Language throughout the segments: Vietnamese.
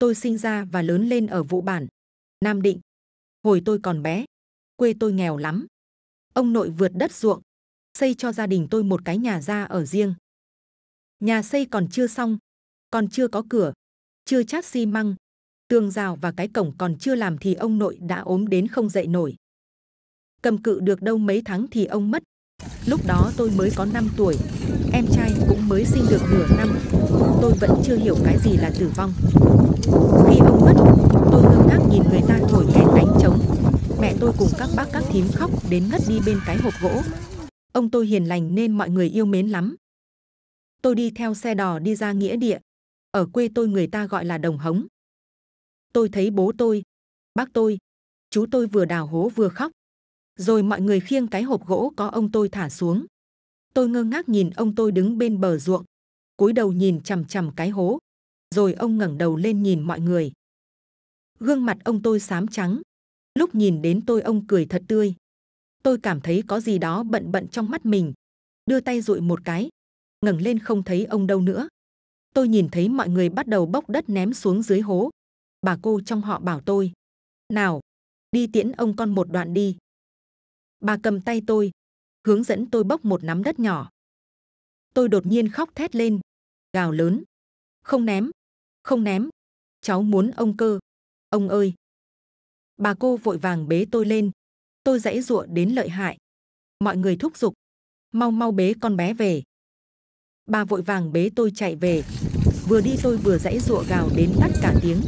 Tôi sinh ra và lớn lên ở Vũ Bản, Nam Định. Hồi tôi còn bé, quê tôi nghèo lắm. Ông nội vượt đất ruộng, xây cho gia đình tôi một cái nhà ra ở riêng. Nhà xây còn chưa xong, còn chưa có cửa, chưa chát xi măng, tường rào và cái cổng còn chưa làm thì ông nội đã ốm đến không dậy nổi. Cầm cự được đâu mấy tháng thì ông mất. Lúc đó tôi mới có 5 tuổi, em trai cũng mới sinh được nửa năm. Tôi vẫn chưa hiểu cái gì là tử vong. Khi ông mất, tôi ngơ ngác nhìn người ta thổi kèn đánh trống. Mẹ tôi cùng các bác các thím khóc đến ngất đi bên cái hộp gỗ. Ông tôi hiền lành nên mọi người yêu mến lắm. Tôi đi theo xe đò đi ra nghĩa địa. Ở quê tôi người ta gọi là đồng hống. Tôi thấy bố tôi, bác tôi, chú tôi vừa đào hố vừa khóc. Rồi mọi người khiêng cái hộp gỗ có ông tôi thả xuống. Tôi ngơ ngác nhìn ông tôi đứng bên bờ ruộng, cúi đầu nhìn chằm chằm cái hố. Rồi ông ngẩng đầu lên nhìn mọi người. Gương mặt ông tôi xám trắng. Lúc nhìn đến tôi ông cười thật tươi. Tôi cảm thấy có gì đó bận bận trong mắt mình. Đưa tay dụi một cái, ngẩng lên không thấy ông đâu nữa. Tôi nhìn thấy mọi người bắt đầu bốc đất ném xuống dưới hố. Bà cô trong họ bảo tôi: "Nào, đi tiễn ông con một đoạn đi." Bà cầm tay tôi, hướng dẫn tôi bốc một nắm đất nhỏ. Tôi đột nhiên khóc thét lên, gào lớn: "Không ném, không ném, cháu muốn ông cơ, ông ơi." Bà cô vội vàng bế tôi lên, tôi giãy giụa đến lợi hại. Mọi người thúc giục: "Mau mau bế con bé về." Bà vội vàng bế tôi chạy về. Vừa đi tôi vừa giãy giụa gào đến tắt cả tiếng.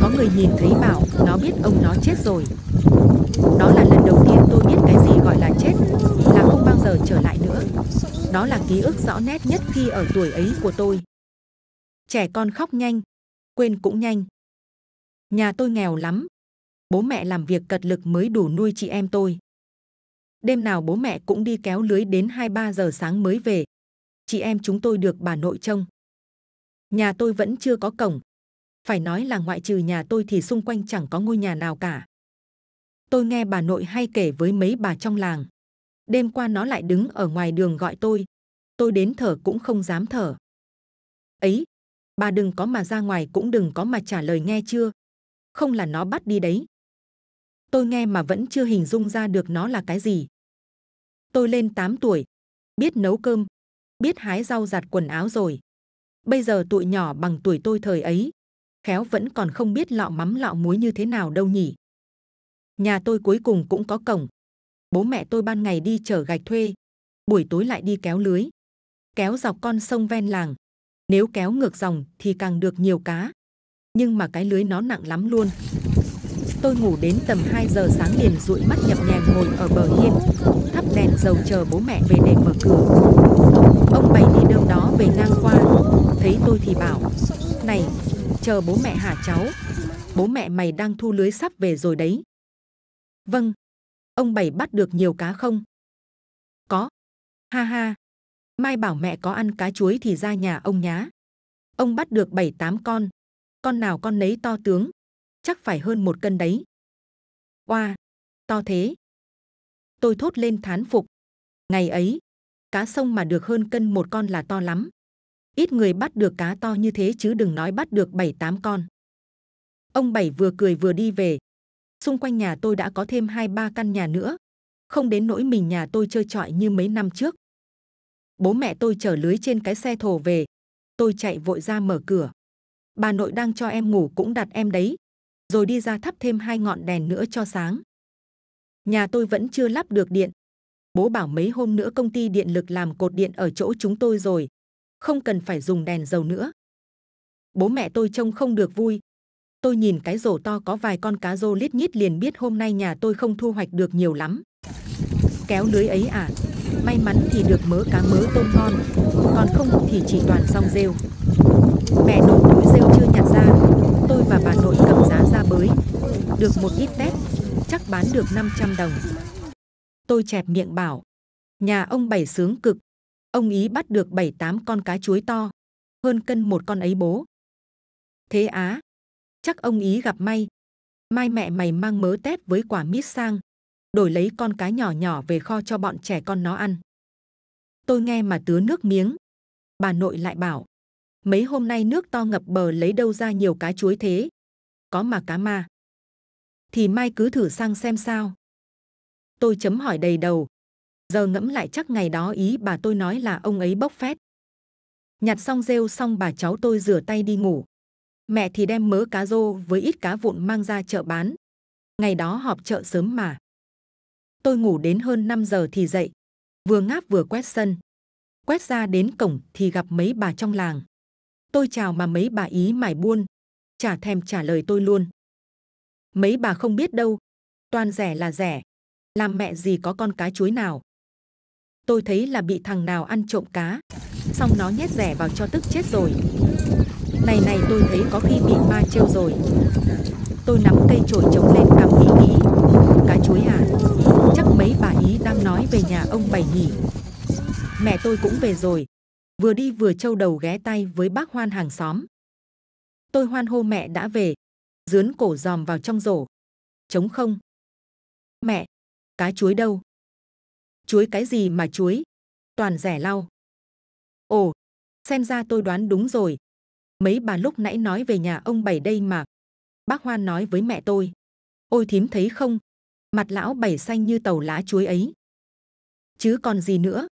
Có người nhìn thấy bảo: "Nó biết ông nó chết rồi." Đó là lần đầu tiên tôi biết cái gì gọi là chết, là không bao giờ trở lại nữa. Đó là ký ức rõ nét nhất khi ở tuổi ấy của tôi. Trẻ con khóc nhanh, quên cũng nhanh. Nhà tôi nghèo lắm. Bố mẹ làm việc cật lực mới đủ nuôi chị em tôi. Đêm nào bố mẹ cũng đi kéo lưới đến 2-3 giờ sáng mới về. Chị em chúng tôi được bà nội trông. Nhà tôi vẫn chưa có cổng. Phải nói là ngoại trừ nhà tôi thì xung quanh chẳng có ngôi nhà nào cả. Tôi nghe bà nội hay kể với mấy bà trong làng. Đêm qua nó lại đứng ở ngoài đường gọi tôi đến thở cũng không dám thở. Ấy, bà đừng có mà ra ngoài cũng đừng có mà trả lời nghe chưa, không là nó bắt đi đấy. Tôi nghe mà vẫn chưa hình dung ra được nó là cái gì. Tôi lên 8 tuổi, biết nấu cơm, biết hái rau giặt quần áo rồi. Bây giờ tụi nhỏ bằng tuổi tôi thời ấy, khéo vẫn còn không biết lọ mắm lọ muối như thế nào đâu nhỉ. Nhà tôi cuối cùng cũng có cổng. Bố mẹ tôi ban ngày đi chở gạch thuê, buổi tối lại đi kéo lưới. Kéo dọc con sông ven làng. Nếu kéo ngược dòng thì càng được nhiều cá. Nhưng mà cái lưới nó nặng lắm luôn. Tôi ngủ đến tầm 2 giờ sáng liền dụi mắt nhập nhèm ngồi ở bờ hiên, thắp đèn dầu chờ bố mẹ về để mở cửa. Ông Bảy đi đâu đó về ngang qua, thấy tôi thì bảo: "Này, chờ bố mẹ hả cháu? Bố mẹ mày đang thu lưới sắp về rồi đấy." "Vâng, ông Bảy bắt được nhiều cá không?" "Có." "Ha ha, mai bảo mẹ có ăn cá chuối thì ra nhà ông nhá." Ông bắt được 7-8 con nào con nấy to tướng, chắc phải hơn 1 cân đấy. "Oa, to thế." Tôi thốt lên thán phục. Ngày ấy, cá sông mà được hơn cân 1 con là to lắm. Ít người bắt được cá to như thế chứ đừng nói bắt được 7-8 con. Ông Bảy vừa cười vừa đi về. Xung quanh nhà tôi đã có thêm 2-3 căn nhà nữa. Không đến nỗi mình nhà tôi chơi chọi như mấy năm trước. Bố mẹ tôi chở lưới trên cái xe thồ về. Tôi chạy vội ra mở cửa. Bà nội đang cho em ngủ cũng đặt em đấy. Rồi đi ra thắp thêm 2 ngọn đèn nữa cho sáng. Nhà tôi vẫn chưa lắp được điện. Bố bảo mấy hôm nữa công ty điện lực làm cột điện ở chỗ chúng tôi rồi. Không cần phải dùng đèn dầu nữa. Bố mẹ tôi trông không được vui. Tôi nhìn cái rổ to có vài con cá rô lít nhít liền biết hôm nay nhà tôi không thu hoạch được nhiều lắm. Kéo lưới ấy à, may mắn thì được mớ cá mớ tôm ngon, còn không thì chỉ toàn rong rêu. Mẹ đổ túi rêu chưa nhặt ra, tôi và bà nội cầm giá ra bới. Được một ít tép, chắc bán được 500 đồng. Tôi chẹp miệng bảo: "Nhà ông Bảy sướng cực, ông ý bắt được 7-8 con cá chuối to, hơn cân 1 con ấy bố." "Thế á? Chắc ông ý gặp may. Mai mẹ mày mang mớ tép với quả mít sang, đổi lấy con cá nhỏ nhỏ về kho cho bọn trẻ con nó ăn." Tôi nghe mà tứa nước miếng. Bà nội lại bảo: Mấy hôm nay nước to ngập bờ lấy đâu ra nhiều cá chuối thế? Có mà cá ma. Thì mai cứ thử sang xem sao. Tôi chấm hỏi đầy đầu. Giờ ngẫm lại chắc ngày đó ý bà tôi nói là ông ấy bốc phét. Nhặt xong rêu xong bà cháu tôi rửa tay đi ngủ. Mẹ thì đem mớ cá rô với ít cá vụn mang ra chợ bán. Ngày đó họp chợ sớm mà. Tôi ngủ đến hơn 5 giờ thì dậy. Vừa ngáp vừa quét sân. Quét ra đến cổng thì gặp mấy bà trong làng. Tôi chào mà mấy bà ý mải buôn. Chả thèm trả lời tôi luôn. Mấy bà không biết đâu. Toàn rẻ là rẻ. Làm mẹ gì có con cá chuối nào. Tôi thấy là bị thằng nào ăn trộm cá. Xong nó nhét rẻ vào cho tức chết rồi. Này tôi thấy có khi bị ma trêu rồi. Tôi nắm cây chổi chống lên cằm nghĩ nghĩ. Cá chuối à? Chắc mấy bà ý đang nói về nhà ông Bảy nhỉ. Mẹ tôi cũng về rồi. Vừa đi vừa trâu đầu ghé tay với bác Hoan hàng xóm. Tôi hoan hô mẹ đã về. Dướn cổ dòm vào trong rổ. Trống không. Mẹ, cá chuối đâu? Chuối cái gì mà chuối? Toàn rẻ lau. Ồ, xem ra tôi đoán đúng rồi. Mấy bà lúc nãy nói về nhà ông Bảy đây mà. Bác Hoan nói với mẹ tôi. Ôi thím thấy không? Mặt lão Bảy xanh như tàu lá chuối ấy. Chứ còn gì nữa.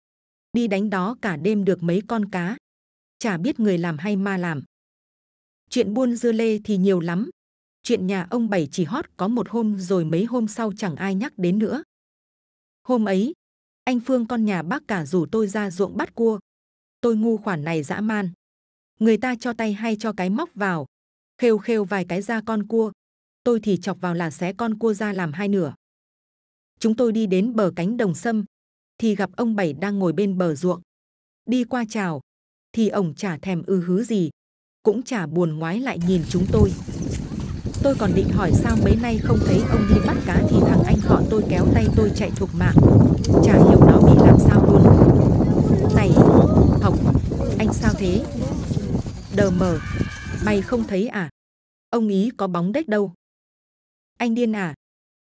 Đi đánh đó cả đêm được mấy con cá. Chả biết người làm hay ma làm. Chuyện buôn dưa lê thì nhiều lắm. Chuyện nhà ông Bảy chỉ hót có một hôm rồi mấy hôm sau chẳng ai nhắc đến nữa. Hôm ấy, anh Phương con nhà bác cả rủ tôi ra ruộng bắt cua. Tôi ngu khoản này dã man. Người ta cho tay hay cho cái móc vào. Khêu khêu vài cái ra con cua. Tôi thì chọc vào là xé con cua ra làm hai nửa. Chúng tôi đi đến bờ cánh đồng sâm. Thì gặp ông Bảy đang ngồi bên bờ ruộng. Đi qua chào. Thì ổng chả thèm ư hứ gì. Cũng chả buồn ngoái lại nhìn chúng tôi. Tôi còn định hỏi sao mấy nay không thấy ông đi bắt cá thì thằng anh họ tôi kéo tay tôi chạy thục mạng. Chả hiểu nó bị làm sao luôn. Này, Hồng, anh sao thế? Đờ mờ, mày không thấy à? Ông ý có bóng đếch đâu. Anh điên à?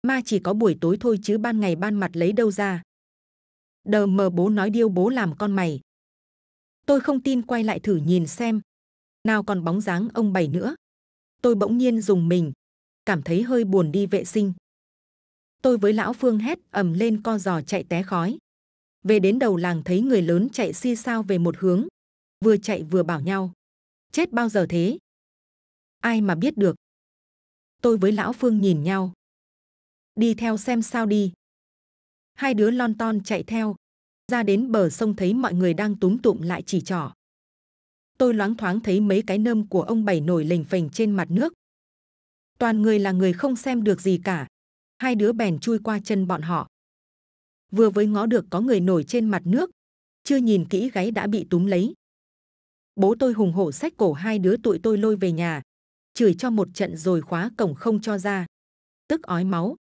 Ma chỉ có buổi tối thôi chứ ban ngày ban mặt lấy đâu ra. Đờ mờ bố nói điêu bố làm con mày. Tôi không tin quay lại thử nhìn xem. Nào còn bóng dáng ông Bảy nữa. Tôi bỗng nhiên rùng mình. Cảm thấy hơi buồn đi vệ sinh. Tôi với lão Phương hét ầm lên co giò chạy té khói. Về đến đầu làng thấy người lớn chạy xi xao về một hướng. Vừa chạy vừa bảo nhau. Chết bao giờ thế? Ai mà biết được. Tôi với lão Phương nhìn nhau. Đi theo xem sao đi. Hai đứa lon ton chạy theo. Ra đến bờ sông thấy mọi người đang túm tụm lại chỉ trỏ. Tôi loáng thoáng thấy mấy cái nơm của ông Bảy nổi lềnh phềnh trên mặt nước. Toàn người là người không xem được gì cả. Hai đứa bèn chui qua chân bọn họ. Vừa với ngó được có người nổi trên mặt nước. Chưa nhìn kỹ gáy đã bị túm lấy. Bố tôi hùng hổ xách cổ hai đứa tụi tôi lôi về nhà. Chửi cho một trận rồi khóa cổng không cho ra. Tức ói máu.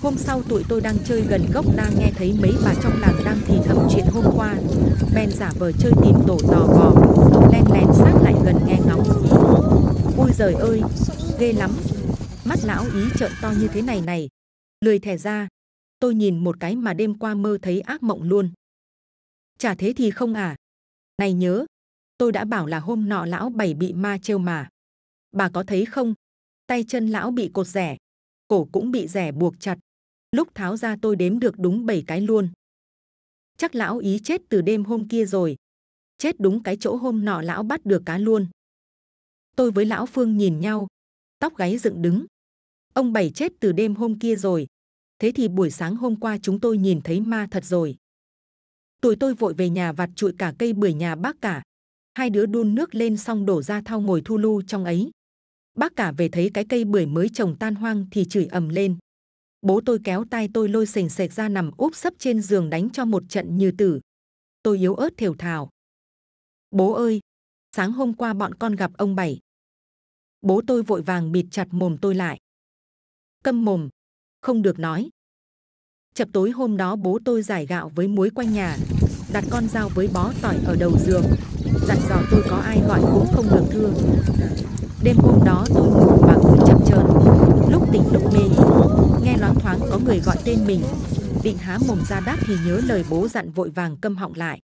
Hôm sau tụi tôi đang chơi gần gốc đang nghe thấy mấy bà trong làng đang thì thầm chuyện hôm qua. Bèn giả vờ chơi tìm tổ tò vò. Len lén sát lại gần nghe ngóng. Ôi giời ơi, ghê lắm. Mắt lão ý trợn to như thế này. Lười thẻ ra. Tôi nhìn một cái mà đêm qua mơ thấy ác mộng luôn. Chả thế thì không à. Này nhớ, tôi đã bảo là hôm nọ lão Bảy bị ma trêu mà. Bà có thấy không? Tay chân lão bị cột rẻ. Cổ cũng bị rẻ buộc chặt. Lúc tháo ra tôi đếm được đúng 7 cái luôn. Chắc lão ý chết từ đêm hôm kia rồi. Chết đúng cái chỗ hôm nọ lão bắt được cá luôn. Tôi với lão Phương nhìn nhau. Tóc gáy dựng đứng. Ông Bảy chết từ đêm hôm kia rồi. Thế thì buổi sáng hôm qua chúng tôi nhìn thấy ma thật rồi. Tụi tôi vội về nhà vặt trụi cả cây bưởi nhà bác cả. Hai đứa đun nước lên xong đổ ra thau ngồi thu lu trong ấy. Bác cả về thấy cái cây bưởi mới trồng tan hoang thì chửi ầm lên. Bố tôi kéo tay tôi lôi sềnh sệt ra nằm úp sấp trên giường đánh cho một trận như tử. Tôi yếu ớt thều thào. Bố ơi, sáng hôm qua bọn con gặp ông Bảy. Bố tôi vội vàng bịt chặt mồm tôi lại. Câm mồm, không được nói. Chập tối hôm đó bố tôi rải gạo với muối quanh nhà. Đặt con dao với bó tỏi ở đầu giường. Dặn dò tôi có ai gọi cũng không được thưa. Đêm hôm đó tôi ngủ mà cứ chập chờn, lúc tỉnh lúc mê. Nghe loáng thoáng có người gọi tên mình. Định há mồm ra đáp thì nhớ lời bố dặn vội vàng câm họng lại.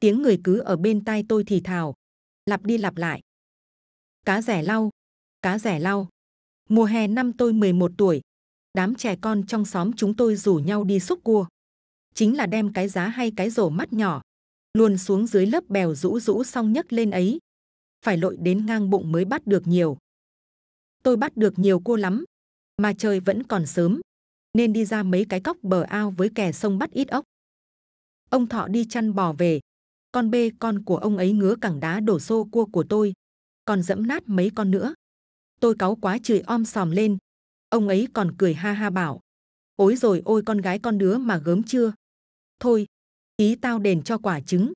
Tiếng người cứ ở bên tai tôi thì thào. lặp đi lặp lại. Cá rẻ lau, cá rẻ lau. Mùa hè năm tôi 11 tuổi, đám trẻ con trong xóm chúng tôi rủ nhau đi xúc cua. Chính là đem cái giá hay cái rổ mắt nhỏ, luồn xuống dưới lớp bèo rũ rũ xong nhấc lên ấy. Phải lội đến ngang bụng mới bắt được nhiều. Tôi bắt được nhiều cua lắm, mà trời vẫn còn sớm, nên đi ra mấy cái cóc bờ ao với kè sông bắt ít ốc. Ông Thọ đi chăn bò về, con bê con của ông ấy ngứa cẳng đá đổ xô cua của tôi, còn dẫm nát mấy con nữa. Tôi cáu quá chửi om sòm lên, ông ấy còn cười ha ha bảo, ối rồi ôi con gái con đứa mà gớm chưa. Thôi, ý tao đền cho quả trứng,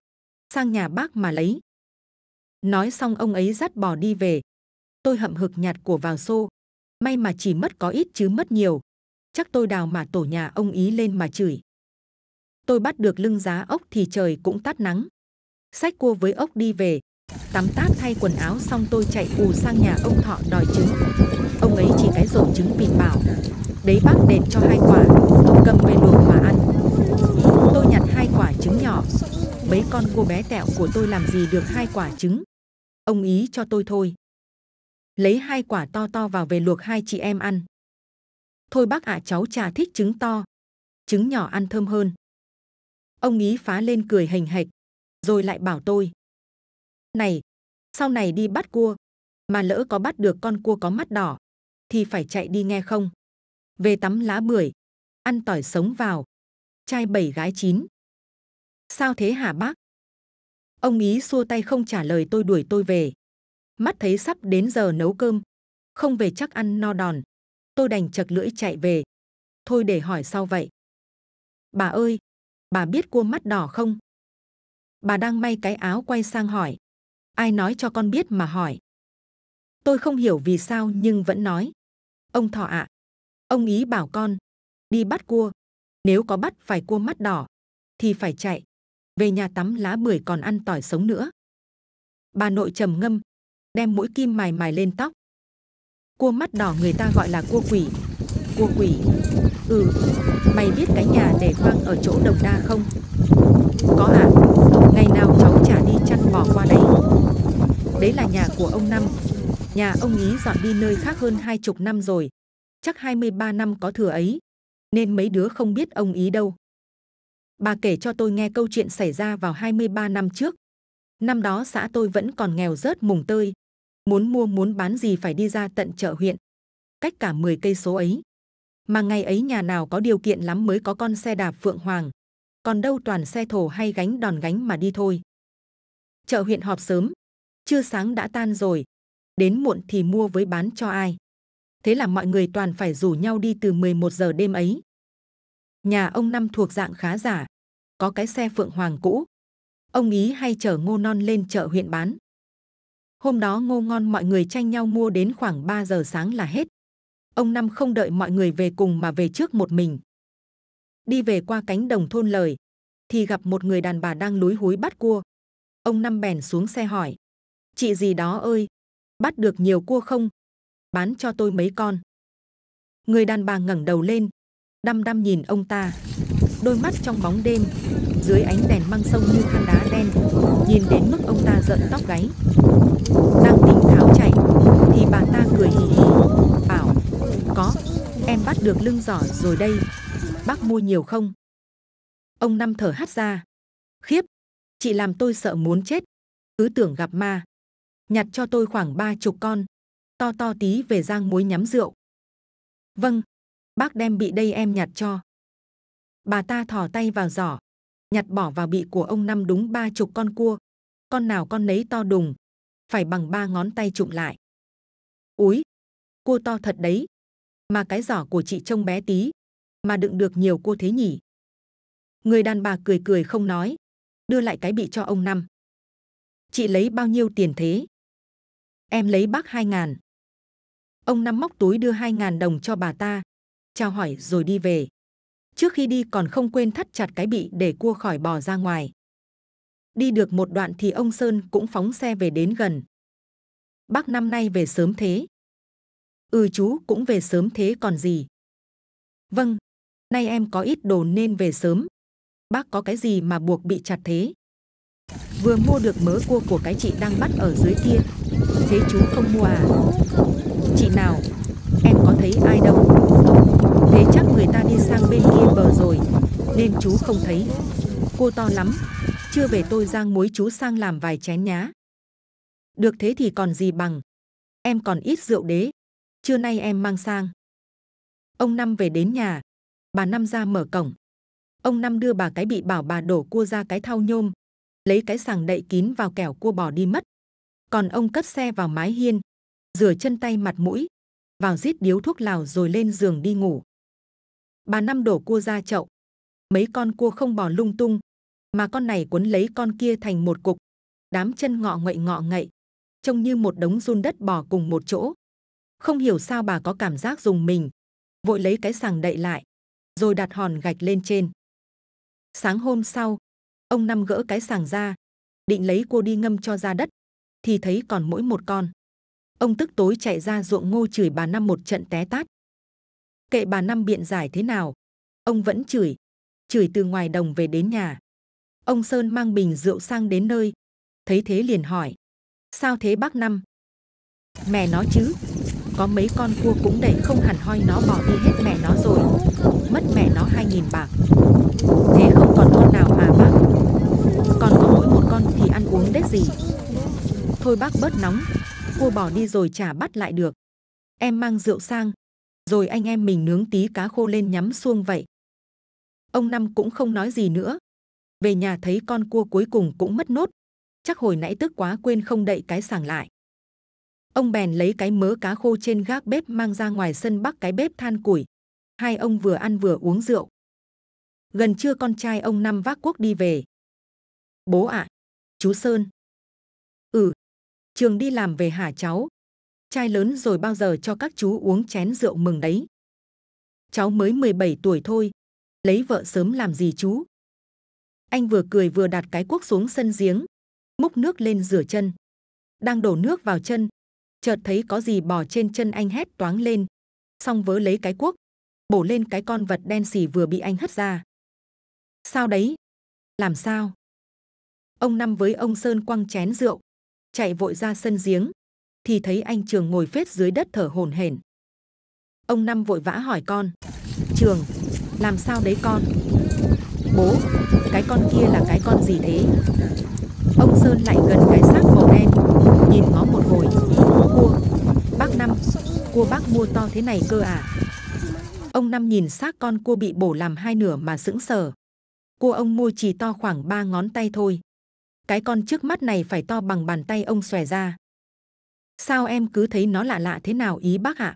sang nhà bác mà lấy. Nói xong ông ấy dắt bò đi về. Tôi hậm hực nhặt của vào xô, may mà chỉ mất có ít chứ mất nhiều. Chắc tôi đào mà tổ nhà ông ý lên mà chửi. Tôi bắt được lưng giá ốc thì trời cũng tắt nắng. Xách cua với ốc đi về, tắm tát thay quần áo xong tôi chạy ù sang nhà ông Thọ đòi trứng. Ông ấy chỉ cái rổ trứng vịt bảo, đấy bác đền cho 2 quả, cầm về luộc mà ăn. Tôi nhặt 2 quả trứng nhỏ, mấy con cua bé tẹo của tôi làm gì được 2 quả trứng. Ông ý cho tôi thôi, lấy 2 quả to to vào về luộc 2 chị em ăn. Thôi bác ạ, cháu chả thích trứng to, trứng nhỏ ăn thơm hơn. Ông ý phá lên cười hình hệch, rồi lại bảo tôi, này, sau này đi bắt cua, mà lỡ có bắt được con cua có mắt đỏ, thì phải chạy đi nghe không. Về tắm lá bưởi, ăn tỏi sống vào, trai 7 gái 9. Sao thế hả bác? Ông ý xua tay không trả lời, tôi đuổi tôi về. Mắt thấy sắp đến giờ nấu cơm, không về chắc ăn no đòn. Tôi đành chậc lưỡi chạy về. Thôi để hỏi sau vậy. Bà ơi, bà biết cua mắt đỏ không? Bà đang may cái áo quay sang hỏi, ai nói cho con biết mà hỏi. Tôi không hiểu vì sao nhưng vẫn nói, ông Thọ ạ, ông ý bảo con đi bắt cua, nếu có bắt phải cua mắt đỏ thì phải chạy, về nhà tắm lá bưởi còn ăn tỏi sống nữa. Bà nội trầm ngâm, đem mũi kim mài mài lên tóc. Cua mắt đỏ người ta gọi là cua quỷ. Cua quỷ? Ừ, mày biết cái nhà để hoang ở chỗ Đồng Đa không? Có ạ, ngày nào cháu chả đi chăn bò qua đấy. Đấy là nhà của ông Năm. Nhà ông ý dọn đi nơi khác hơn 20 năm rồi, chắc 23 năm có thừa ấy, nên mấy đứa không biết ông ý đâu. Bà kể cho tôi nghe câu chuyện xảy ra vào 23 năm trước. Năm đó xã tôi vẫn còn nghèo rớt mùng tơi, muốn mua muốn bán gì phải đi ra tận chợ huyện, cách cả 10 cây số ấy. Mà ngày ấy nhà nào có điều kiện lắm mới có con xe đạp Phượng Hoàng, còn đâu toàn xe thổ hay gánh đòn gánh mà đi thôi. Chợ huyện họp sớm, trưa sáng đã tan rồi, đến muộn thì mua với bán cho ai. Thế là mọi người toàn phải rủ nhau đi từ 11 giờ đêm ấy. Nhà ông Năm thuộc dạng khá giả, có cái xe Phượng Hoàng cũ. Ông ý hay chở ngô non lên chợ huyện bán. Hôm đó ngô ngon mọi người tranh nhau mua đến khoảng 3 giờ sáng là hết. Ông Năm không đợi mọi người về cùng mà về trước một mình. Đi về qua cánh đồng thôn lời, thì gặp một người đàn bà đang lúi húi bắt cua. Ông Năm bèn xuống xe hỏi, chị gì đó ơi, bắt được nhiều cua không? Bán cho tôi mấy con. Người đàn bà ngẩng đầu lên, đăm đăm nhìn ông ta. Đôi mắt trong bóng đêm, dưới ánh đèn măng sông như than đá đen, nhìn đến mức ông ta rợn tóc gáy. Đang tính tháo chạy, thì bà ta cười hì hì, bảo, có, em bắt được lưng giỏ rồi đây, bác mua nhiều không? Ông Năm thở hắt ra, khiếp, chị làm tôi sợ muốn chết, cứ tưởng gặp ma. Nhặt cho tôi khoảng 30 con, to to tí về rang muối nhắm rượu. Vâng, bác đem bị đây em nhặt cho. Bà ta thò tay vào giỏ, nhặt bỏ vào bị của ông Năm đúng 30 con cua, con nào con nấy to đùng, phải bằng 3 ngón tay chụm lại. Úi, cua to thật đấy, mà cái giỏ của chị trông bé tí, mà đựng được nhiều cua thế nhỉ. Người đàn bà cười cười không nói, đưa lại cái bị cho ông Năm. Chị lấy bao nhiêu tiền thế? Em lấy bác 2.000. Ông Năm móc túi đưa 2.000 đồng cho bà ta, chào hỏi rồi đi về. Trước khi đi còn không quên thắt chặt cái bị để cua khỏi bò ra ngoài. Đi được một đoạn thì ông Sơn cũng phóng xe về đến gần. Bác năm nay về sớm thế. Ừ chú cũng về sớm thế còn gì. Vâng, nay em có ít đồ nên về sớm. Bác có cái gì mà buộc bị chặt thế? Vừa mua được mớ cua của cái chị đang bắt ở dưới kia. Thế chú không mua à? Chị nào, em có thấy ai đâu. Thế chắc người ta đi sang bên kia bờ rồi nên chú không thấy. Cua to lắm, chưa về tôi rang muối chú sang làm vài chén nhá. Được, thế thì còn gì bằng. Em còn ít rượu đế, trưa nay em mang sang. Ông Năm về đến nhà, bà Năm ra mở cổng. Ông Năm đưa bà cái bị bảo bà đổ cua ra cái thau nhôm, lấy cái sàng đậy kín vào kẻo cua bỏ đi mất. Còn ông cất xe vào mái hiên, rửa chân tay mặt mũi, vào rít điếu thuốc lào rồi lên giường đi ngủ. Bà Năm đổ cua ra chậu, mấy con cua không bò lung tung, mà con này cuốn lấy con kia thành một cục, đám chân ngọ ngậy, trông như một đống run đất bò cùng một chỗ. Không hiểu sao bà có cảm giác rùng mình, vội lấy cái sàng đậy lại, rồi đặt hòn gạch lên trên. Sáng hôm sau, ông Năm gỡ cái sàng ra, định lấy cua đi ngâm cho ra đất, thì thấy còn mỗi một con. Ông tức tối chạy ra ruộng ngô chửi bà Năm một trận té tát. Kệ bà Năm biện giải thế nào, ông vẫn chửi từ ngoài đồng về đến nhà. Ông Sơn mang bình rượu sang đến nơi, thấy thế liền hỏi: sao thế bác Năm? Mẹ nó chứ, có mấy con cua cũng đẩy không hẳn hoi nó bỏ đi hết mẹ nó rồi, mất mẹ nó 2000 bạc. Thế không còn con nào à bác? Còn có mỗi một con thì ăn uống đếch gì. Thôi bác bớt nóng, cua bỏ đi rồi chả bắt lại được. Em mang rượu sang, rồi anh em mình nướng tí cá khô lên nhắm xuông vậy. Ông Năm cũng không nói gì nữa. Về nhà thấy con cua cuối cùng cũng mất nốt, chắc hồi nãy tức quá quên không đậy cái sàng lại. Ông bèn lấy cái mớ cá khô trên gác bếp mang ra ngoài sân bắc cái bếp than củi. Hai ông vừa ăn vừa uống rượu. Gần trưa con trai ông Năm vác cuốc đi về. Bố ạ, chú Sơn. Ừ, Trường đi làm về hả cháu? Trai lớn rồi bao giờ cho các chú uống chén rượu mừng đấy. Cháu mới 17 tuổi thôi, lấy vợ sớm làm gì chú? Anh vừa cười vừa đặt cái cuốc xuống sân giếng, múc nước lên rửa chân. Đang đổ nước vào chân, chợt thấy có gì bò trên chân anh, hét toáng lên, xong vớ lấy cái cuốc, bổ lên cái con vật đen xì vừa bị anh hất ra. Sao đấy? Làm sao? Ông Năm với ông Sơn quăng chén rượu, chạy vội ra sân giếng, thì thấy anh Trường ngồi phết dưới đất thở hổn hển. Ông Năm vội vã hỏi con: Trường, làm sao đấy con? Bố, cái con kia là cái con gì thế? Ông Sơn lại gần cái xác màu đen, nhìn ngó một hồi. Cua, bác Năm, cua bác mua to thế này cơ à? Ông Năm nhìn xác con cua bị bổ làm hai nửa mà sững sờ. Cua ông mua chỉ to khoảng 3 ngón tay thôi. Cái con trước mắt này phải to bằng bàn tay ông xòe ra. Sao em cứ thấy nó lạ lạ thế nào ý bác ạ?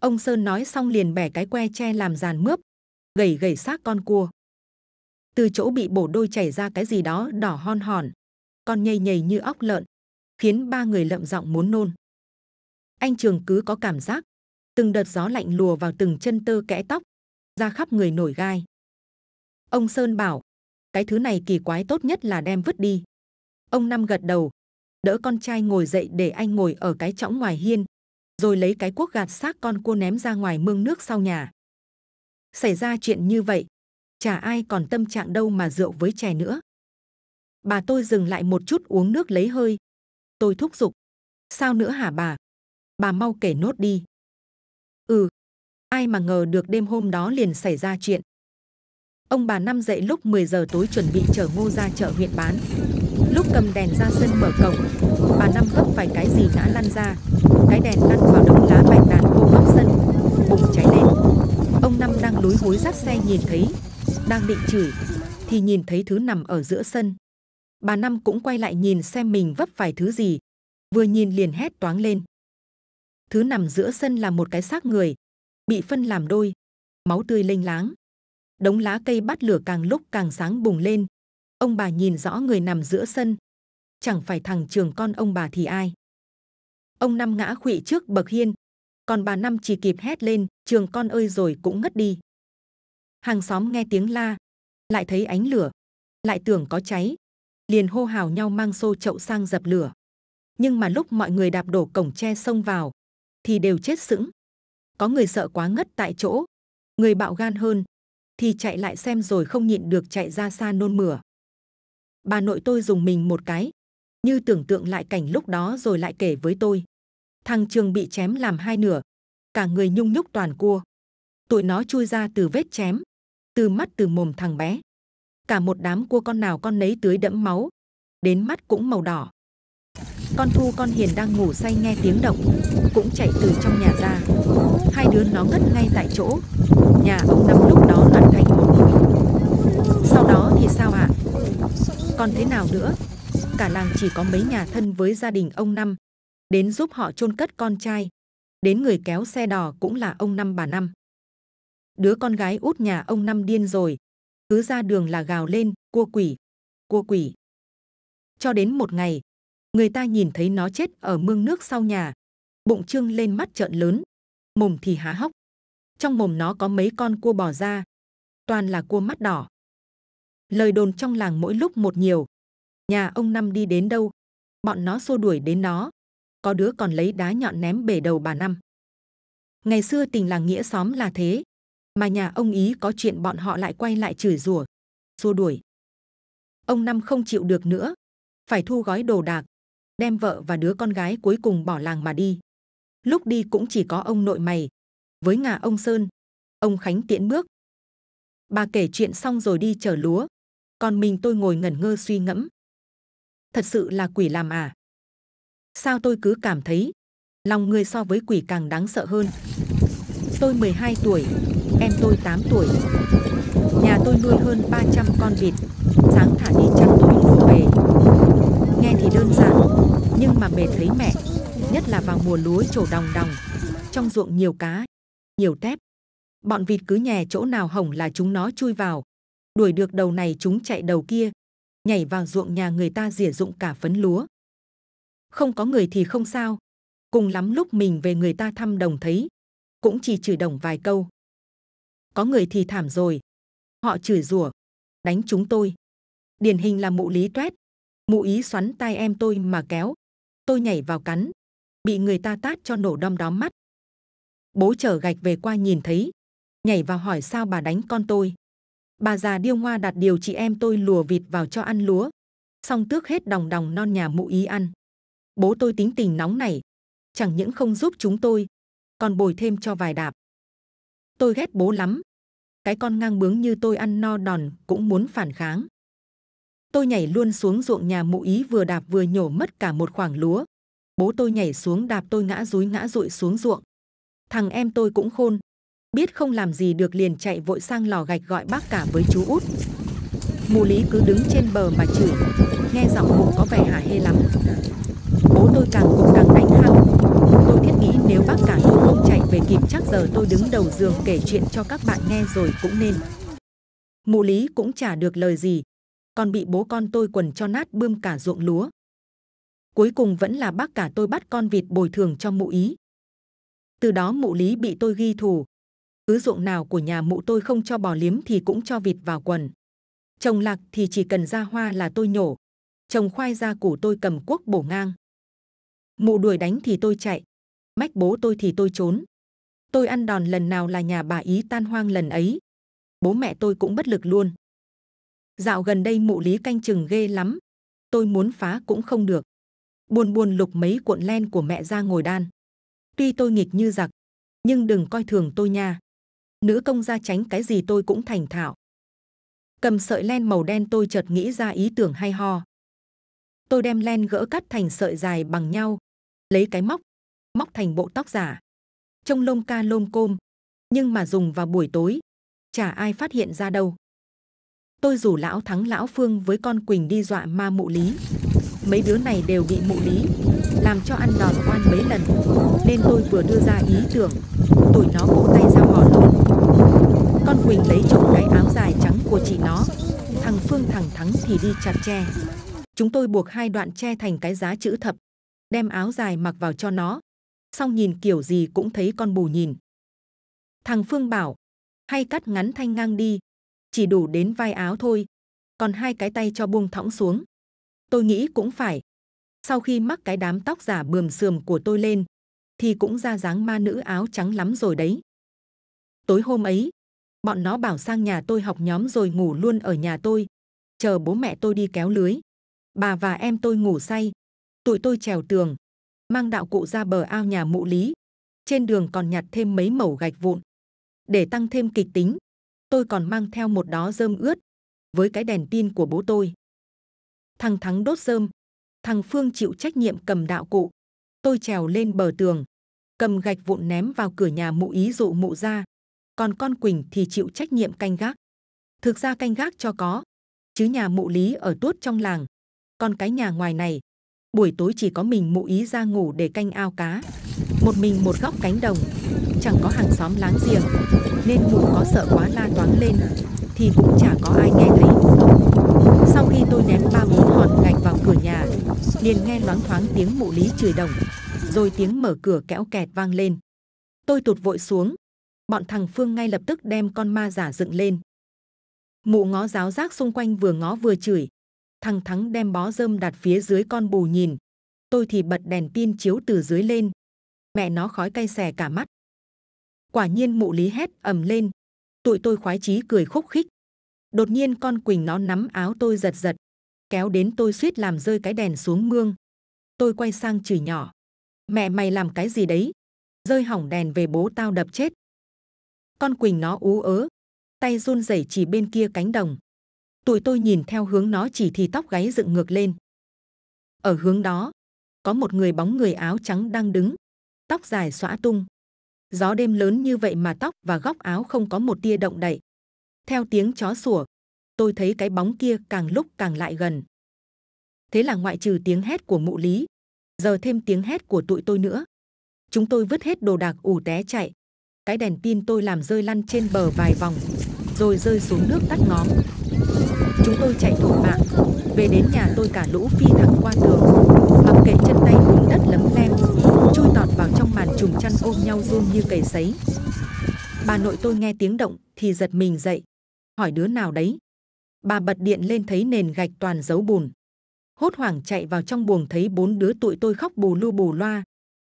Ông Sơn nói xong liền bẻ cái que tre làm dàn mướp, gẩy xác con cua. Từ chỗ bị bổ đôi chảy ra cái gì đó đỏ hon hòn, còn nhầy nhầy như óc lợn, khiến ba người lợm giọng muốn nôn. Anh Trường cứ có cảm giác từng đợt gió lạnh lùa vào từng chân tơ kẽ tóc, ra khắp người nổi gai. Ông Sơn bảo: cái thứ này kỳ quái, tốt nhất là đem vứt đi. Ông Năm gật đầu, đỡ con trai ngồi dậy để anh ngồi ở cái chõng ngoài hiên, rồi lấy cái cuốc gạt xác con cua ném ra ngoài mương nước sau nhà. Xảy ra chuyện như vậy, chả ai còn tâm trạng đâu mà rượu với chè nữa. Bà tôi dừng lại một chút uống nước lấy hơi. Tôi thúc giục: sao nữa hả bà? Bà mau kể nốt đi. Ừ, ai mà ngờ được đêm hôm đó liền xảy ra chuyện. Ông bà Năm dậy lúc 10 giờ tối chuẩn bị chở ngô ra chợ huyện bán. Lúc cầm đèn ra sân mở cổng, bà Năm vấp phải cái gì ngã lăn ra. Cái đèn lăn vào đống lá bạch đàn khô góc sân, bùng cháy lên. Ông Năm đang lúi húi dắt xe nhìn thấy, đang định chửi thì nhìn thấy thứ nằm ở giữa sân. Bà Năm cũng quay lại nhìn xem mình vấp phải thứ gì, vừa nhìn liền hét toáng lên. Thứ nằm giữa sân là một cái xác người, bị phân làm đôi, máu tươi lênh láng. Đống lá cây bắt lửa càng lúc càng sáng bùng lên. Ông bà nhìn rõ người nằm giữa sân, chẳng phải thằng Trường con ông bà thì ai. Ông Năm ngã khuỵu trước bậc hiên, còn bà Năm chỉ kịp hét lên: Trường con ơi, rồi cũng ngất đi. Hàng xóm nghe tiếng la, lại thấy ánh lửa, lại tưởng có cháy, liền hô hào nhau mang xô chậu sang dập lửa. Nhưng mà lúc mọi người đạp đổ cổng tre xông vào thì đều chết sững. Có người sợ quá ngất tại chỗ, người bạo gan hơn thì chạy lại xem rồi không nhịn được chạy ra xa nôn mửa. Bà nội tôi dùng mình một cái, như tưởng tượng lại cảnh lúc đó rồi lại kể với tôi. Thằng Trường bị chém làm hai nửa, cả người nhung nhúc toàn cua. Tụi nó chui ra từ vết chém, từ mắt từ mồm thằng bé. Cả một đám cua con nào con nấy tưới đẫm máu, đến mắt cũng màu đỏ. Con Thu con Hiền đang ngủ say nghe tiếng động, cũng chạy từ trong nhà ra. Hai đứa nó ngất ngay tại chỗ. Nhà ông Năm lúc đó loạn thành một mùi. Sau đó thì sao ạ? Còn thế nào nữa? Cả làng chỉ có mấy nhà thân với gia đình ông Năm, đến giúp họ chôn cất con trai, đến người kéo xe đò cũng là ông Năm bà Năm. Đứa con gái út nhà ông Năm điên rồi, cứ ra đường là gào lên, cua quỷ, cua quỷ. Cho đến một ngày, người ta nhìn thấy nó chết ở mương nước sau nhà, bụng trương lên mắt trợn lớn, mồm thì há hốc. Trong mồm nó có mấy con cua bò ra, toàn là cua mắt đỏ. Lời đồn trong làng mỗi lúc một nhiều, nhà ông Năm đi đến đâu, bọn nó xô đuổi đến đó, có đứa còn lấy đá nhọn ném bể đầu bà Năm. Ngày xưa tình làng nghĩa xóm là thế, mà nhà ông ý có chuyện bọn họ lại quay lại chửi rủa, xô đuổi. Ông Năm không chịu được nữa, phải thu gói đồ đạc, đem vợ và đứa con gái cuối cùng bỏ làng mà đi. Lúc đi cũng chỉ có ông nội mày, với nhà ông Sơn, ông Khánh tiễn bước. Bà kể chuyện xong rồi đi chở lúa, còn mình tôi ngồi ngẩn ngơ suy ngẫm. Thật sự là quỷ làm à? Sao tôi cứ cảm thấy lòng người so với quỷ càng đáng sợ hơn. Tôi 12 tuổi, em tôi 8 tuổi. Nhà tôi nuôi hơn 300 con vịt, sáng thả đi chăn tối mua về. Nghe thì đơn giản, nhưng mà mệt thấy mẹ, nhất là vào mùa lúa trổ đồng đồng, trong ruộng nhiều cá, nhiều tép. Bọn vịt cứ nhè chỗ nào hỏng là chúng nó chui vào, đuổi được đầu này chúng chạy đầu kia, nhảy vào ruộng nhà người ta rỉa rụng cả phấn lúa. Không có người thì không sao, cùng lắm lúc mình về người ta thăm đồng thấy, cũng chỉ chửi đồng vài câu. Có người thì thảm rồi, họ chửi rủa, đánh chúng tôi. Điển hình là mụ Lý toét, mụ ý xoắn tai em tôi mà kéo, tôi nhảy vào cắn, bị người ta tát cho nổ đom đóm mắt. Bố chở gạch về qua nhìn thấy, nhảy vào hỏi sao bà đánh con tôi. Bà già điêu ngoa đặt điều chị em tôi lùa vịt vào cho ăn lúa, xong tước hết đồng đồng non nhà mụ ý ăn. Bố tôi tính tình nóng nảy, chẳng những không giúp chúng tôi, còn bồi thêm cho vài đạp. Tôi ghét bố lắm, cái con ngang bướng như tôi ăn no đòn cũng muốn phản kháng. Tôi nhảy luôn xuống ruộng nhà mụ ý, vừa đạp vừa nhổ mất cả một khoảng lúa. Bố tôi nhảy xuống đạp tôi ngã dúi ngã dụi xuống ruộng. Thằng em tôi cũng khôn, biết không làm gì được liền chạy vội sang lò gạch gọi bác cả với chú út. Mụ Lý cứ đứng trên bờ mà chửi, nghe giọng mụ có vẻ hả hê lắm. Bố tôi càng cục càng đánh hăng. Tôi thiết nghĩ nếu bác cả tôi không chạy về kịp chắc giờ tôi đứng đầu giường kể chuyện cho các bạn nghe rồi cũng nên. Mụ Lý cũng chả được lời gì, còn bị bố con tôi quần cho nát bươm cả ruộng lúa. Cuối cùng vẫn là bác cả tôi bắt con vịt bồi thường cho mụ ý. Từ đó mụ Lý bị tôi ghi thù. Cứ ruộng nào của nhà mụ tôi không cho bò liếm thì cũng cho vịt vào quần. Trồng lạc thì chỉ cần ra hoa là tôi nhổ. Trồng khoai ra củ tôi cầm cuốc bổ ngang. Mụ đuổi đánh thì tôi chạy, mách bố tôi thì tôi trốn. Tôi ăn đòn lần nào là nhà bà ý tan hoang lần ấy. Bố mẹ tôi cũng bất lực luôn. Dạo gần đây mụ Lý canh chừng ghê lắm. Tôi muốn phá cũng không được. Buồn lục mấy cuộn len của mẹ ra ngồi đan. Tuy tôi nghịch như giặc, nhưng đừng coi thường tôi nha. Nữ công gia tránh cái gì tôi cũng thành thạo. Cầm sợi len màu đen tôi chợt nghĩ ra ý tưởng hay ho. Tôi đem len gỡ cắt thành sợi dài bằng nhau, lấy cái móc, móc thành bộ tóc giả. Trông lông ca lôm côm, nhưng mà dùng vào buổi tối, chả ai phát hiện ra đâu. Tôi rủ lão Thắng lão Phương với con Quỳnh đi dọa ma mụ Lý. Mấy đứa này đều bị mụ Lý làm cho ăn đòn oan mấy lần, nên tôi vừa đưa ra ý tưởng, tụi nó vỗ tay ra hò luôn. Con Quỳnh lấy trộm cái áo dài trắng của chị nó, thằng Phương thằng Thắng thì đi chặt tre. Chúng tôi buộc hai đoạn tre thành cái giá chữ thập, đem áo dài mặc vào cho nó, xong nhìn kiểu gì cũng thấy con bù nhìn. Thằng Phương bảo, hay cắt ngắn thanh ngang đi, chỉ đủ đến vai áo thôi, còn hai cái tay cho buông thõng xuống. Tôi nghĩ cũng phải. Sau khi mắc cái đám tóc giả bườm sườm của tôi lên, thì cũng ra dáng ma nữ áo trắng lắm rồi đấy. Tối hôm ấy, bọn nó bảo sang nhà tôi học nhóm rồi ngủ luôn ở nhà tôi. chờ bố mẹ tôi đi kéo lưới. Bà và em tôi ngủ say, tụi tôi trèo tường, mang đạo cụ ra bờ ao nhà mụ Lý. Trên đường còn nhặt thêm mấy mẩu gạch vụn. Để tăng thêm kịch tính, tôi còn mang theo một đó rơm ướt, với cái đèn pin của bố tôi. Thằng Thắng đốt rơm, thằng Phương chịu trách nhiệm cầm đạo cụ. Tôi trèo lên bờ tường, cầm gạch vụn ném vào cửa nhà mụ Ý dụ mụ ra. Còn con Quỳnh thì chịu trách nhiệm canh gác. Thực ra canh gác cho có, chứ nhà mụ Lý ở tuốt trong làng. Còn cái nhà ngoài này, buổi tối chỉ có mình mụ Ý ra ngủ để canh ao cá. Một mình một góc cánh đồng, chẳng có hàng xóm láng giềng, nên mụ có sợ quá la toáng lên thì cũng chả có ai nghe thấy. Sau khi tôi ném 3-4 hòn gạch vào cửa nhà, liền nghe loáng thoáng tiếng mụ Lý chửi đồng, rồi tiếng mở cửa kẽo kẹt vang lên. Tôi tụt vội xuống, bọn thằng Phương ngay lập tức đem con ma giả dựng lên. Mụ ngó ráo rác xung quanh, vừa ngó vừa chửi. Thằng Thắng đem bó rơm đặt phía dưới con bù nhìn, tôi thì bật đèn pin chiếu từ dưới lên. Mẹ nó, khói cay xè cả mắt. Quả nhiên mụ Lý hét ầm lên, tụi tôi khoái chí cười khúc khích. Đột nhiên con Quỳnh nó nắm áo tôi giật giật, kéo đến tôi suýt làm rơi cái đèn xuống mương. Tôi quay sang chửi nhỏ, mẹ mày làm cái gì đấy, rơi hỏng đèn về bố tao đập chết. Con Quỳnh nó ú ớ, tay run rẩy chỉ bên kia cánh đồng. Tụi tôi nhìn theo hướng nó chỉ thì tóc gáy dựng ngược lên. Ở hướng đó, có một người bóng người áo trắng đang đứng, tóc dài xõa tung. Gió đêm lớn như vậy mà tóc và góc áo không có một tia động đậy. Theo tiếng chó sủa, tôi thấy cái bóng kia càng lúc càng lại gần. Thế là ngoại trừ tiếng hét của mụ Lý, giờ thêm tiếng hét của tụi tôi nữa. Chúng tôi vứt hết đồ đạc ù té chạy. Cái đèn pin tôi làm rơi lăn trên bờ vài vòng, rồi rơi xuống nước tắt ngóm. Chúng tôi chạy thục mạng, về đến nhà tôi cả lũ phi thẳng qua tường, mặc kệ chân tay bùn đất lấm lem, chui tọt vào trong màn trùng chăn ôm nhau run như cầy sấy. Bà nội tôi nghe tiếng động thì giật mình dậy, hỏi đứa nào đấy. Bà bật điện lên thấy nền gạch toàn dấu bùn. Hốt hoảng chạy vào trong buồng thấy 4 đứa tụi tôi khóc bù lu bù loa,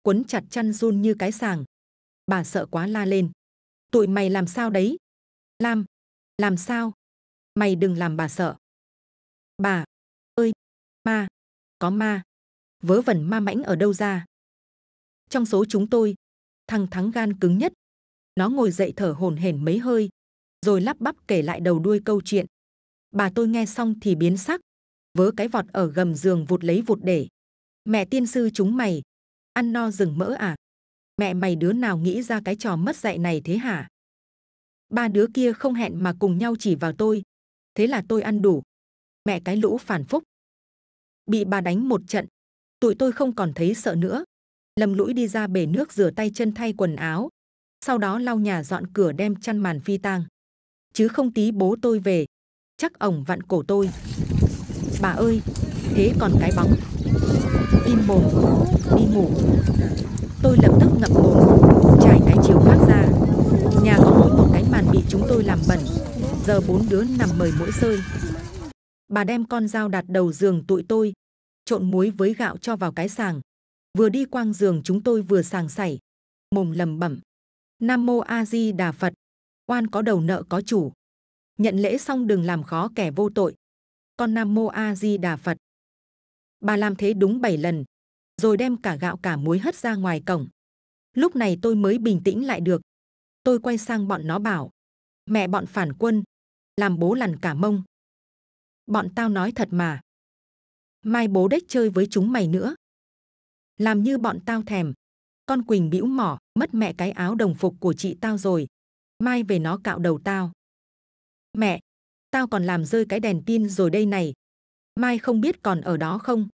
quấn chặt chăn run như cái sàng. Bà sợ quá la lên, tụi mày làm sao đấy? Lam, làm sao? Mày đừng làm bà sợ. Bà ơi, ma, có ma. Vớ vẩn ma mãnh ở đâu ra? Trong số chúng tôi, thằng Thắng gan cứng nhất. Nó ngồi dậy thở hổn hển mấy hơi, rồi lắp bắp kể lại đầu đuôi câu chuyện. Bà tôi nghe xong thì biến sắc, vớ cái vọt ở gầm giường vụt lấy vụt để. Mẹ tiên sư chúng mày, ăn no rừng mỡ à? Mẹ mày đứa nào nghĩ ra cái trò mất dạy này thế hả? 3 đứa kia không hẹn mà cùng nhau chỉ vào tôi. Thế là tôi ăn đủ. Mẹ cái lũ phản phúc. Bị bà đánh một trận, tụi tôi không còn thấy sợ nữa. Lầm lũi đi ra bể nước rửa tay chân thay quần áo. Sau đó lau nhà dọn cửa đem chăn màn phi tang. Chứ không tí bố tôi về, chắc ổng vặn cổ tôi. Bà ơi, thế còn cái bóng. Im mồm, đi ngủ. Tôi lập tức ngậm mồm, trải cái chiếu khác ra. Nhà có mỗi một cái màn bị chúng tôi làm bẩn. Giờ 4 đứa nằm mời mỗi sơi. Bà đem con dao đặt đầu giường tụi tôi, trộn muối với gạo cho vào cái sàng. Vừa đi quang giường chúng tôi vừa sàng sảy, mồm lầm bẩm. Nam mô A Di Đà Phật, oan có đầu nợ có chủ. Nhận lễ xong đừng làm khó kẻ vô tội. Con Nam mô A Di Đà Phật. Bà làm thế đúng 7 lần, rồi đem cả gạo cả muối hất ra ngoài cổng. Lúc này tôi mới bình tĩnh lại được. Tôi quay sang bọn nó bảo, mẹ bọn phản quân, làm bố lằn cả mông. Bọn tao nói thật mà. Mai bố đếch chơi với chúng mày nữa. Làm như bọn tao thèm. Con Quỳnh bĩu mỏ, mất mẹ cái áo đồng phục của chị tao rồi. Mai về nó cạo đầu tao. Mẹ, tao còn làm rơi cái đèn pin rồi đây này. Mai không biết còn ở đó không?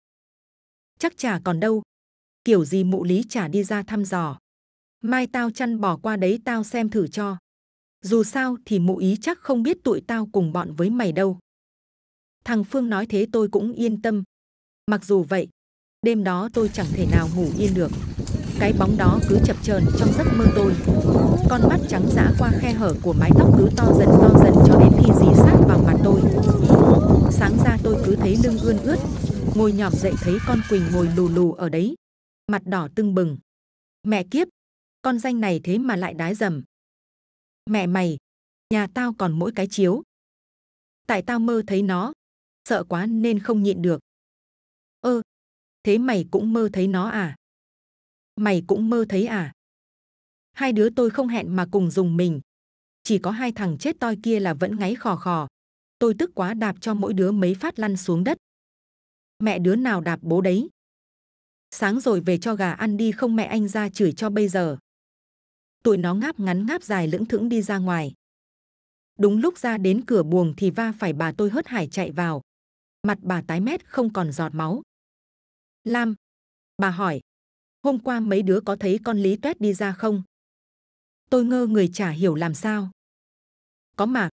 Chắc chả còn đâu. Kiểu gì mụ Lý chả đi ra thăm dò. Mai tao chăn bò qua đấy tao xem thử cho. Dù sao thì mụ Ý chắc không biết tụi tao cùng bọn với mày đâu. Thằng Phương nói thế tôi cũng yên tâm. Mặc dù vậy, đêm đó tôi chẳng thể nào ngủ yên được. Cái bóng đó cứ chập chờn trong giấc mơ tôi. Con mắt trắng dã qua khe hở của mái tóc cứ to dần cho đến khi dí sát vào mặt tôi. Sáng ra tôi cứ thấy lưng ươn ướt. Ngồi nhòm dậy thấy con Quỳnh ngồi lù lù ở đấy, mặt đỏ tưng bừng. Mẹ kiếp, con danh này thế mà lại đái dầm. Mẹ mày, nhà tao còn mỗi cái chiếu. Tại tao mơ thấy nó, sợ quá nên không nhịn được. Ơ, thế mày cũng mơ thấy nó à? Mày cũng mơ thấy à? Hai đứa tôi không hẹn mà cùng dùng mình. Chỉ có hai thằng chết toi kia là vẫn ngáy khò khò. Tôi tức quá đạp cho mỗi đứa mấy phát lăn xuống đất. Mẹ đứa nào đạp bố đấy? Sáng rồi về cho gà ăn đi, không mẹ anh ra chửi cho bây giờ. Tụi nó ngáp ngắn ngáp dài lững thững đi ra ngoài. Đúng lúc ra đến cửa buồng thì va phải bà tôi hớt hải chạy vào. Mặt bà tái mét không còn giọt máu. Lam, bà hỏi, hôm qua mấy đứa có thấy con Lý Tuét đi ra không? Tôi ngơ người chả hiểu làm sao. Có mà,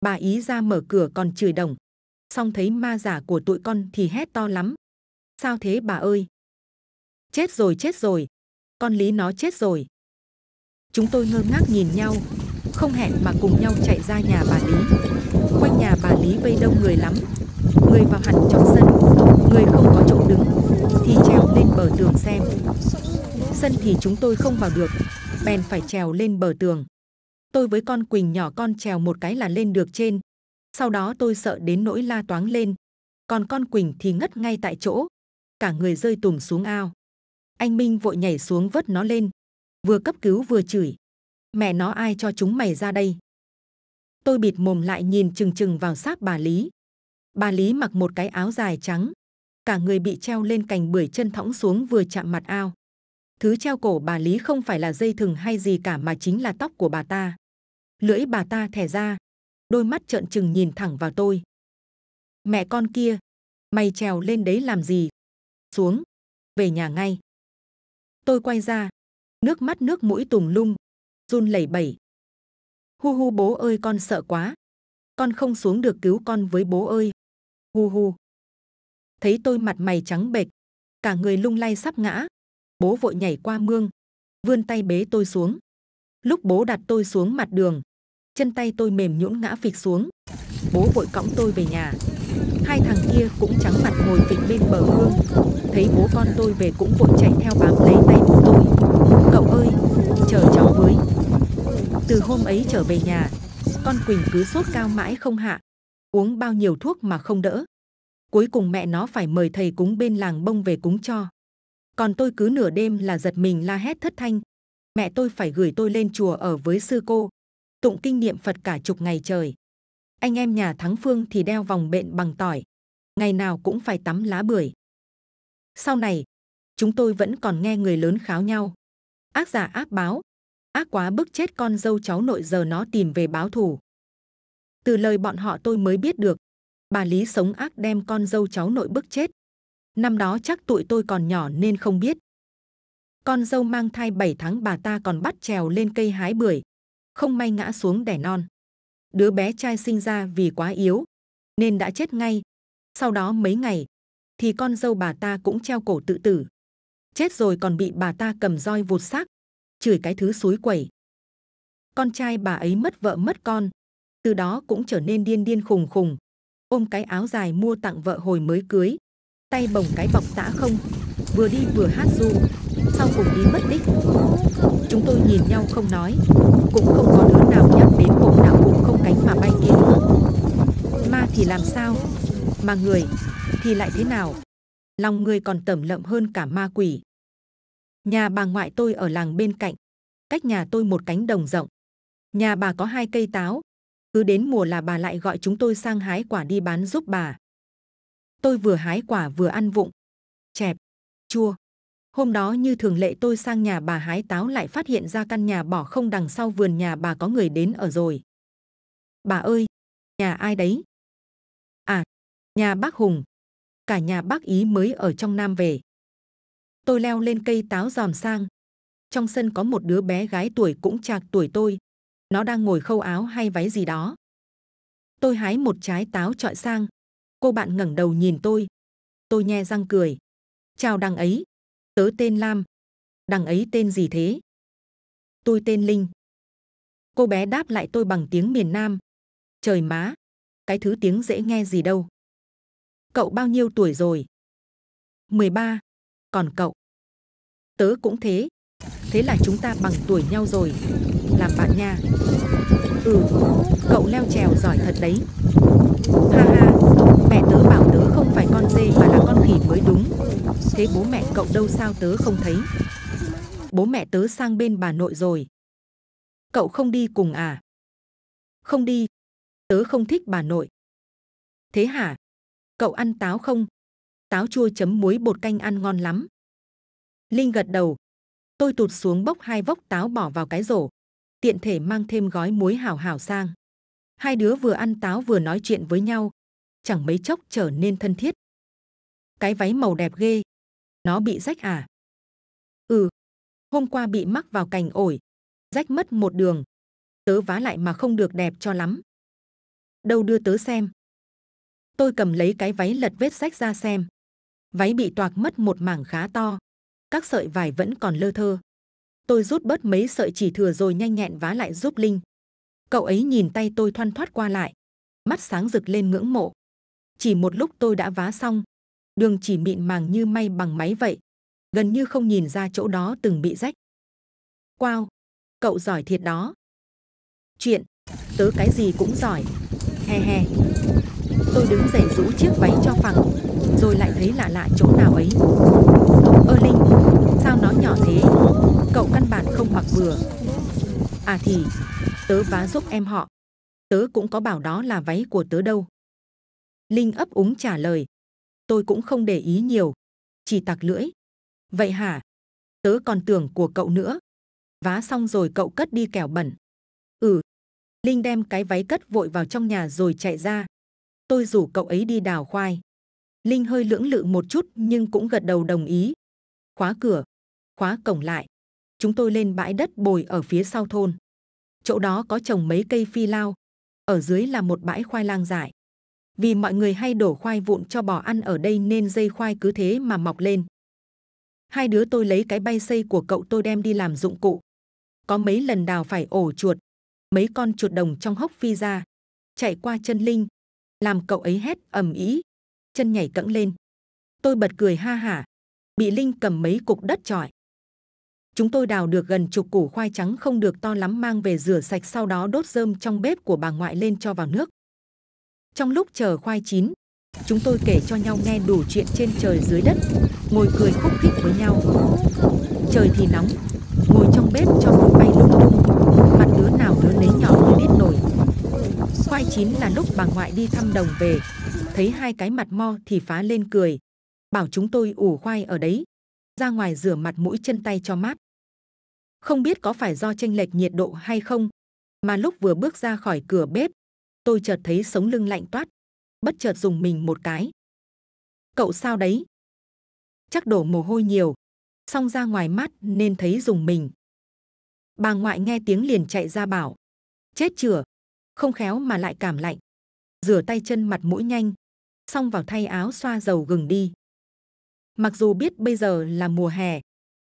bà ý ra mở cửa còn chửi đồng. Xong thấy ma giả của tụi con thì hét to lắm. Sao thế bà ơi? Chết rồi, chết rồi. Con Lý nó chết rồi. Chúng tôi ngơ ngác nhìn nhau, không hẹn mà cùng nhau chạy ra nhà bà Lý. Quanh nhà bà Lý vây đông người lắm. Người vào hẳn trong sân, người không có chỗ đứng thì trèo lên bờ tường xem. Sân thì chúng tôi không vào được, bèn phải trèo lên bờ tường. Tôi với con Quỳnh nhỏ con trèo một cái là lên được trên. Sau đó tôi sợ đến nỗi la toáng lên. Còn con Quỳnh thì ngất ngay tại chỗ, cả người rơi tùm xuống ao. Anh Minh vội nhảy xuống vớt nó lên, vừa cấp cứu vừa chửi. Mẹ nó ai cho chúng mày ra đây? Tôi bịt mồm lại nhìn chừng chừng vào xác bà Lý. Bà Lý mặc một cái áo dài trắng, cả người bị treo lên cành bưởi, chân thõng xuống vừa chạm mặt ao. Thứ treo cổ bà Lý không phải là dây thừng hay gì cả mà chính là tóc của bà ta. Lưỡi bà ta thè ra, đôi mắt trợn trừng nhìn thẳng vào tôi. Mẹ con kia, mày trèo lên đấy làm gì? Xuống, về nhà ngay. Tôi quay ra, nước mắt nước mũi tùm lum, run lẩy bẩy. Hu hu bố ơi con sợ quá. Con không xuống được, cứu con với bố ơi. Hu hu. Thấy tôi mặt mày trắng bệch, cả người lung lay sắp ngã, bố vội nhảy qua mương, vươn tay bế tôi xuống. Lúc bố đặt tôi xuống mặt đường, chân tay tôi mềm nhũn ngã phịch xuống. Bố vội cõng tôi về nhà. Hai thằng kia cũng trắng mặt ngồi phịch bên bờ mương. Thấy bố con tôi về cũng vội chạy theo bám lấy tay bố tôi. Cậu ơi, chờ cháu với. Từ hôm ấy trở về nhà, con Quỳnh cứ sốt cao mãi không hạ, uống bao nhiêu thuốc mà không đỡ. Cuối cùng mẹ nó phải mời thầy cúng bên làng bông về cúng cho. Còn tôi cứ nửa đêm là giật mình la hét thất thanh. Mẹ tôi phải gửi tôi lên chùa ở với sư cô, tụng kinh niệm Phật cả chục ngày trời. Anh em nhà Thắng Phương thì đeo vòng bện bằng tỏi, ngày nào cũng phải tắm lá bưởi. Sau này, chúng tôi vẫn còn nghe người lớn kháo nhau. Ác giả ác báo, ác quá bức chết con dâu cháu nội, giờ nó tìm về báo thù. Từ lời bọn họ tôi mới biết được, bà Lý sống ác đem con dâu cháu nội bức chết. Năm đó chắc tụi tôi còn nhỏ nên không biết. Con dâu mang thai 7 tháng bà ta còn bắt trèo lên cây hái bưởi, không may ngã xuống đẻ non. Đứa bé trai sinh ra vì quá yếu nên đã chết ngay. Sau đó mấy ngày thì con dâu bà ta cũng treo cổ tự tử. Chết rồi còn bị bà ta cầm roi vụt xác, chửi cái thứ xúi quẩy. Con trai bà ấy mất vợ mất con, từ đó cũng trở nên điên điên khùng khùng. Ôm cái áo dài mua tặng vợ hồi mới cưới, tay bồng cái bọc tã không, vừa đi vừa hát ru, sau cùng đi mất tích. Chúng tôi nhìn nhau không nói, cũng không có đứa nào nhắc đến bộ đạo cụ không cánh mà bay kia nữa. Ma thì làm sao, mà người thì lại thế nào? Lòng người còn tẩm lợm hơn cả ma quỷ. Nhà bà ngoại tôi ở làng bên cạnh, cách nhà tôi một cánh đồng rộng. Nhà bà có 2 cây táo, cứ đến mùa là bà lại gọi chúng tôi sang hái quả đi bán giúp bà. Tôi vừa hái quả vừa ăn vụng, chẹp, chua. Hôm đó như thường lệ tôi sang nhà bà hái táo lại phát hiện ra căn nhà bỏ không đằng sau vườn nhà bà có người đến ở rồi. Bà ơi, nhà ai đấy? À, nhà bác Hùng. Cả nhà bác Ý mới ở trong Nam về. Tôi leo lên cây táo dòm sang. Trong sân có một đứa bé gái tuổi cũng chạc tuổi tôi. Nó đang ngồi khâu áo hay váy gì đó. Tôi hái một trái táo trọi sang. Cô bạn ngẩng đầu nhìn tôi. Tôi nhe răng cười. Chào đằng ấy. Tớ tên Lam. Đằng ấy tên gì thế? Tôi tên Linh. Cô bé đáp lại tôi bằng tiếng miền Nam. Trời má, cái thứ tiếng dễ nghe gì đâu. Cậu bao nhiêu tuổi rồi? 13. Còn cậu? Tớ cũng thế. Thế là chúng ta bằng tuổi nhau rồi. Làm bạn nha. Ừ, cậu leo trèo giỏi thật đấy. Ha ha, mẹ tớ bảo con dê mà là con khỉ mới đúng. Thế bố mẹ cậu đâu sao tớ không thấy? Bố mẹ tớ sang bên bà nội rồi. Cậu không đi cùng à? Không đi, tớ không thích bà nội. Thế hả? Cậu ăn táo không? Táo chua chấm muối bột canh ăn ngon lắm. Linh gật đầu. Tôi tụt xuống bốc 2 vốc táo bỏ vào cái rổ, tiện thể mang thêm gói muối hảo hảo sang. Hai đứa vừa ăn táo vừa nói chuyện với nhau, chẳng mấy chốc trở nên thân thiết. Cái váy màu đẹp ghê, nó bị rách à? Ừ, hôm qua bị mắc vào cành ổi, rách mất một đường. Tớ vá lại mà không được đẹp cho lắm. Đâu đưa tớ xem. Tôi cầm lấy cái váy lật vết rách ra xem. Váy bị toạc mất một mảng khá to. Các sợi vải vẫn còn lơ thơ. Tôi rút bớt mấy sợi chỉ thừa rồi nhanh nhẹn vá lại giúp Linh. Cậu ấy nhìn tay tôi thoăn thoắt qua lại. Mắt sáng rực lên ngưỡng mộ. Chỉ một lúc tôi đã vá xong. Đường chỉ mịn màng như may bằng máy vậy. Gần như không nhìn ra chỗ đó từng bị rách. Wow! Cậu giỏi thiệt đó. Chuyện, tớ cái gì cũng giỏi. He he. Tôi đứng dậy rũ chiếc váy cho phẳng. Rồi lại thấy lạ lạ chỗ nào ấy. Ơ Linh, sao nó nhỏ thế? Cậu căn bản không mặc vừa. À thì, tớ vá giúp em họ. Tớ cũng có bảo đó là váy của tớ đâu. Linh ấp úng trả lời. Tôi cũng không để ý nhiều. Chỉ tặc lưỡi. Vậy hả? Tớ còn tưởng của cậu nữa. Vá xong rồi cậu cất đi kẻo bẩn. Ừ. Linh đem cái váy cất vội vào trong nhà rồi chạy ra. Tôi rủ cậu ấy đi đào khoai. Linh hơi lưỡng lự một chút nhưng cũng gật đầu đồng ý. Khóa cửa, khóa cổng lại. Chúng tôi lên bãi đất bồi ở phía sau thôn. Chỗ đó có trồng mấy cây phi lao. Ở dưới là một bãi khoai lang dại. Vì mọi người hay đổ khoai vụn cho bò ăn ở đây nên dây khoai cứ thế mà mọc lên. Hai đứa tôi lấy cái bay xây của cậu tôi đem đi làm dụng cụ. Có mấy lần đào phải ổ chuột. Mấy con chuột đồng trong hốc phi ra. Chạy qua chân Linh. Làm cậu ấy hét ầm ĩ. Chân nhảy cẫng lên. Tôi bật cười ha hả. Bị Linh cầm mấy cục đất chọi. Chúng tôi đào được gần chục củ khoai trắng không được to lắm mang về rửa sạch sau đó đốt rơm trong bếp của bà ngoại lên cho vào nước. Trong lúc chờ khoai chín, chúng tôi kể cho nhau nghe đủ chuyện trên trời dưới đất, ngồi cười khúc khích với nhau. Trời thì nóng, ngồi trong bếp cho bụi bay lung tung, mặt đứa nào đứa nấy nhỏ như đít nổi. Khoai chín là lúc bà ngoại đi thăm đồng về, thấy hai cái mặt mo thì phá lên cười, bảo chúng tôi ủ khoai ở đấy, ra ngoài rửa mặt mũi chân tay cho mát. Không biết có phải do chênh lệch nhiệt độ hay không, mà lúc vừa bước ra khỏi cửa bếp, tôi chợt thấy sống lưng lạnh toát, bất chợt dùng mình một cái. Cậu sao đấy? Chắc đổ mồ hôi nhiều, xong ra ngoài mát nên thấy dùng mình. Bà ngoại nghe tiếng liền chạy ra bảo, chết chửa, không khéo mà lại cảm lạnh. Rửa tay chân mặt mũi nhanh, xong vào thay áo xoa dầu gừng đi. Mặc dù biết bây giờ là mùa hè,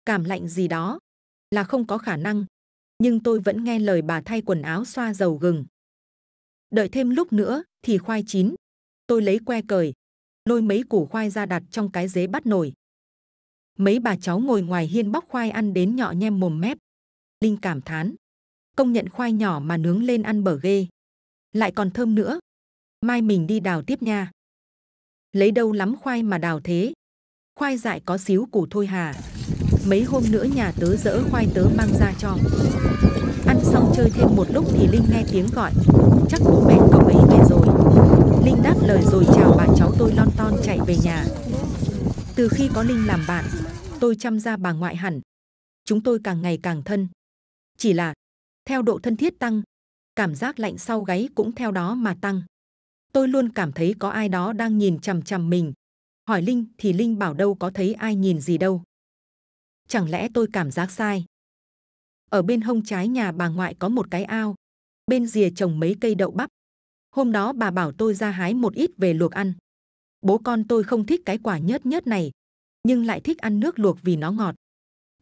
cảm lạnh gì đó là không có khả năng, nhưng tôi vẫn nghe lời bà thay quần áo xoa dầu gừng. Đợi thêm lúc nữa thì khoai chín, tôi lấy que cởi, lôi mấy củ khoai ra đặt trong cái dế bắt nổi. Mấy bà cháu ngồi ngoài hiên bóc khoai ăn đến nhọ nhem mồm mép. Linh cảm thán, công nhận khoai nhỏ mà nướng lên ăn bở ghê. Lại còn thơm nữa, mai mình đi đào tiếp nha. Lấy đâu lắm khoai mà đào thế? Khoai dại có xíu củ thôi hà. Mấy hôm nữa nhà tớ dỡ khoai tớ mang ra cho. Ăn xong chơi thêm một lúc thì Linh nghe tiếng gọi. Chắc bố mẹ cậu ấy về rồi. Linh đáp lời rồi chào bà cháu tôi lon ton chạy về nhà. Từ khi có Linh làm bạn, tôi chăm ra bà ngoại hẳn. Chúng tôi càng ngày càng thân. Chỉ là, theo độ thân thiết tăng, cảm giác lạnh sau gáy cũng theo đó mà tăng. Tôi luôn cảm thấy có ai đó đang nhìn chằm chằm mình. Hỏi Linh thì Linh bảo đâu có thấy ai nhìn gì đâu. Chẳng lẽ tôi cảm giác sai? Ở bên hông trái nhà bà ngoại có một cái ao. Bên rìa trồng mấy cây đậu bắp. Hôm đó bà bảo tôi ra hái một ít về luộc ăn. Bố con tôi không thích cái quả nhớt nhớt này, nhưng lại thích ăn nước luộc vì nó ngọt.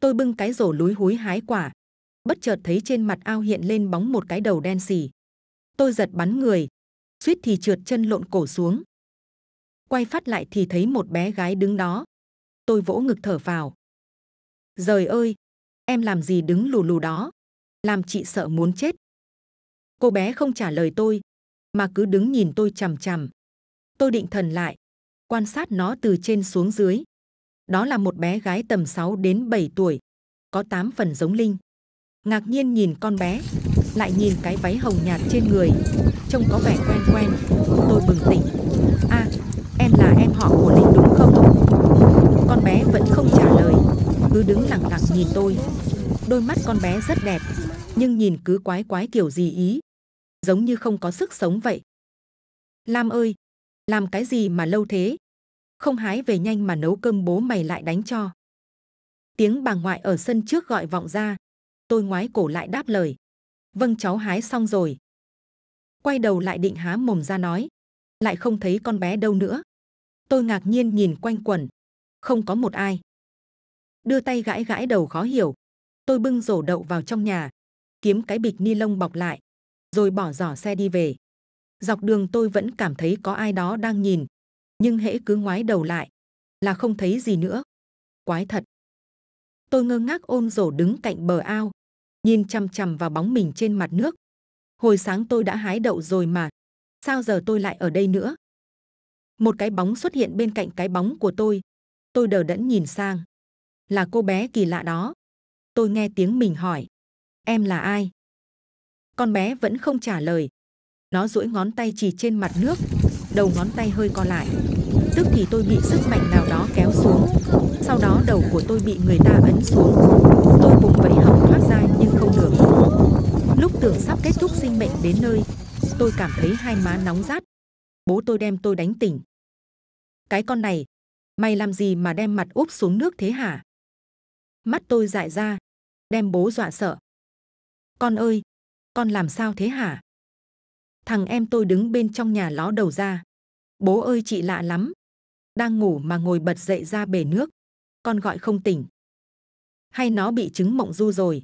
Tôi bưng cái rổ lúi húi hái quả. Bất chợt thấy trên mặt ao hiện lên bóng một cái đầu đen xì. Tôi giật bắn người, suýt thì trượt chân lộn cổ xuống. Quay phát lại thì thấy một bé gái đứng đó. Tôi vỗ ngực thở phào. Giời ơi, em làm gì đứng lù lù đó? Làm chị sợ muốn chết. Cô bé không trả lời tôi, mà cứ đứng nhìn tôi chằm chằm. Tôi định thần lại, quan sát nó từ trên xuống dưới. Đó là một bé gái tầm 6 đến 7 tuổi, có 8 phần giống Linh. Ngạc nhiên nhìn con bé, lại nhìn cái váy hồng nhạt trên người, trông có vẻ quen quen. Tôi bừng tỉnh. À, em là em họ của Linh đúng không? Con bé vẫn không trả lời, cứ đứng lặng lặng nhìn tôi. Đôi mắt con bé rất đẹp, nhưng nhìn cứ quái quái kiểu gì ý, giống như không có sức sống vậy. Lam ơi, làm cái gì mà lâu thế? Không hái về nhanh mà nấu cơm bố mày lại đánh cho. Tiếng bà ngoại ở sân trước gọi vọng ra. Tôi ngoái cổ lại đáp lời. Vâng, cháu hái xong rồi. Quay đầu lại định há mồm ra nói, lại không thấy con bé đâu nữa. Tôi ngạc nhiên nhìn quanh quẩn, không có một ai. Đưa tay gãi gãi đầu khó hiểu. Tôi bưng rổ đậu vào trong nhà, kiếm cái bịch ni lông bọc lại, rồi bỏ giỏ xe đi về. Dọc đường tôi vẫn cảm thấy có ai đó đang nhìn, nhưng hễ cứ ngoái đầu lại là không thấy gì nữa. Quái thật. Tôi ngơ ngác ôm rổ đứng cạnh bờ ao, nhìn chằm chằm vào bóng mình trên mặt nước. Hồi sáng tôi đã hái đậu rồi mà, sao giờ tôi lại ở đây nữa? Một cái bóng xuất hiện bên cạnh cái bóng của tôi đờ đẫn nhìn sang. Là cô bé kỳ lạ đó. Tôi nghe tiếng mình hỏi, em là ai? Con bé vẫn không trả lời. Nó duỗi ngón tay chỉ trên mặt nước, đầu ngón tay hơi co lại. Tức thì tôi bị sức mạnh nào đó kéo xuống, sau đó đầu của tôi bị người ta ấn xuống. Tôi vùng vẫy hòng thoát ra nhưng không được. Lúc tưởng sắp kết thúc sinh mệnh đến nơi, tôi cảm thấy hai má nóng rát. Bố tôi đem tôi đánh tỉnh. Cái con này, mày làm gì mà đem mặt úp xuống nước thế hả? Mắt tôi dại ra, đem bố dọa sợ. Con ơi, con làm sao thế hả? Thằng em tôi đứng bên trong nhà ló đầu ra. Bố ơi, chị lạ lắm. Đang ngủ mà ngồi bật dậy ra bể nước. Con gọi không tỉnh. Hay nó bị chứng mộng du rồi?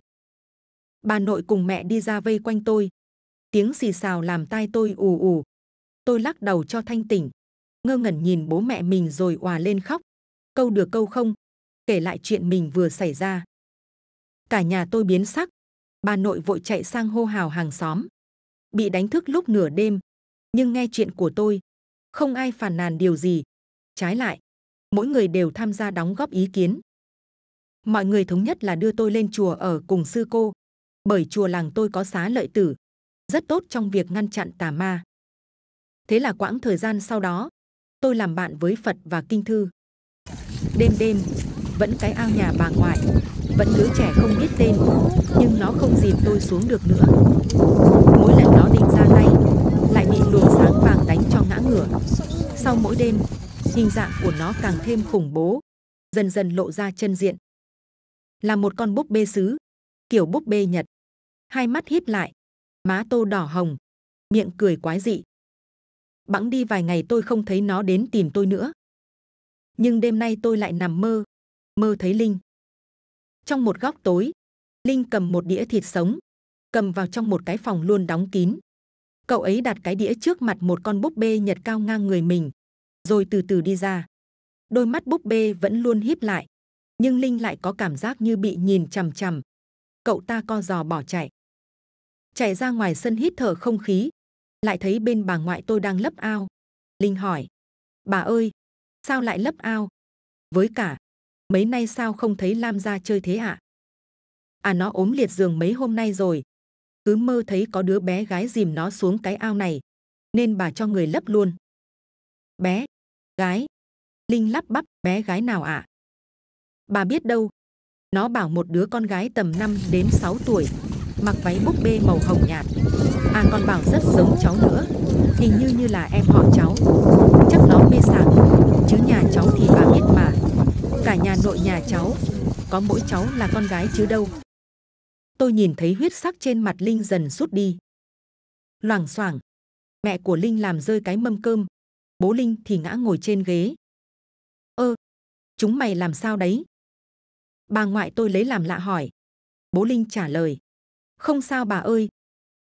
Bà nội cùng mẹ đi ra vây quanh tôi. Tiếng xì xào làm tai tôi ù ù. Tôi lắc đầu cho thanh tỉnh. Ngơ ngẩn nhìn bố mẹ mình rồi òa lên khóc. Câu được câu không. Kể lại chuyện mình vừa xảy ra. Cả nhà tôi biến sắc. Bà nội vội chạy sang hô hào hàng xóm. Bị đánh thức lúc nửa đêm. Nhưng nghe chuyện của tôi, không ai phàn nàn điều gì. Trái lại, mỗi người đều tham gia đóng góp ý kiến. Mọi người thống nhất là đưa tôi lên chùa ở cùng sư cô. Bởi chùa làng tôi có xá lợi tử, rất tốt trong việc ngăn chặn tà ma. Thế là quãng thời gian sau đó, tôi làm bạn với Phật và Kinh Thư. Đêm đêm, vẫn cái ao nhà bà ngoại, vẫn đứa trẻ không biết tên, nhưng nó không dìm tôi xuống được nữa. Mỗi lần nó định ra tay, lại bị luồng sáng vàng đánh cho ngã ngửa. Sau mỗi đêm, hình dạng của nó càng thêm khủng bố, dần dần lộ ra chân diện. Là một con búp bê sứ, kiểu búp bê Nhật. Hai mắt híp lại, má tô đỏ hồng, miệng cười quái dị. Bẵng đi vài ngày tôi không thấy nó đến tìm tôi nữa. Nhưng đêm nay tôi lại nằm mơ, mơ thấy Linh. Trong một góc tối, Linh cầm một đĩa thịt sống, cầm vào trong một cái phòng luôn đóng kín. Cậu ấy đặt cái đĩa trước mặt một con búp bê Nhật cao ngang người mình, rồi từ từ đi ra. Đôi mắt búp bê vẫn luôn híp lại, nhưng Linh lại có cảm giác như bị nhìn chằm chằm. Cậu ta co giò bỏ chạy. Chạy ra ngoài sân hít thở không khí, lại thấy bên bà ngoại tôi đang lấp ao. Linh hỏi, bà ơi, sao lại lấp ao? Với cả, mấy nay sao không thấy Lam ra chơi thế ạ? À, nó ốm liệt giường mấy hôm nay rồi. Cứ mơ thấy có đứa bé gái dìm nó xuống cái ao này, nên bà cho người lấp luôn. Bé gái? Linh lắp bắp, bé gái nào ạ? Bà biết đâu, nó bảo một đứa con gái tầm 5 đến 6 tuổi, mặc váy búp bê màu hồng nhạt. À, còn bảo rất giống cháu nữa, hình như là em họ cháu. Chắc nó mê sảng, chứ nhà cháu thì bà biết mà. Cả nhà nội nhà cháu, có mỗi cháu là con gái chứ đâu. Tôi nhìn thấy huyết sắc trên mặt Linh dần rút đi. Loảng xoảng, mẹ của Linh làm rơi cái mâm cơm, bố Linh thì ngã ngồi trên ghế. Ơ, chúng mày làm sao đấy? Bà ngoại tôi lấy làm lạ hỏi. Bố Linh trả lời, không sao bà ơi,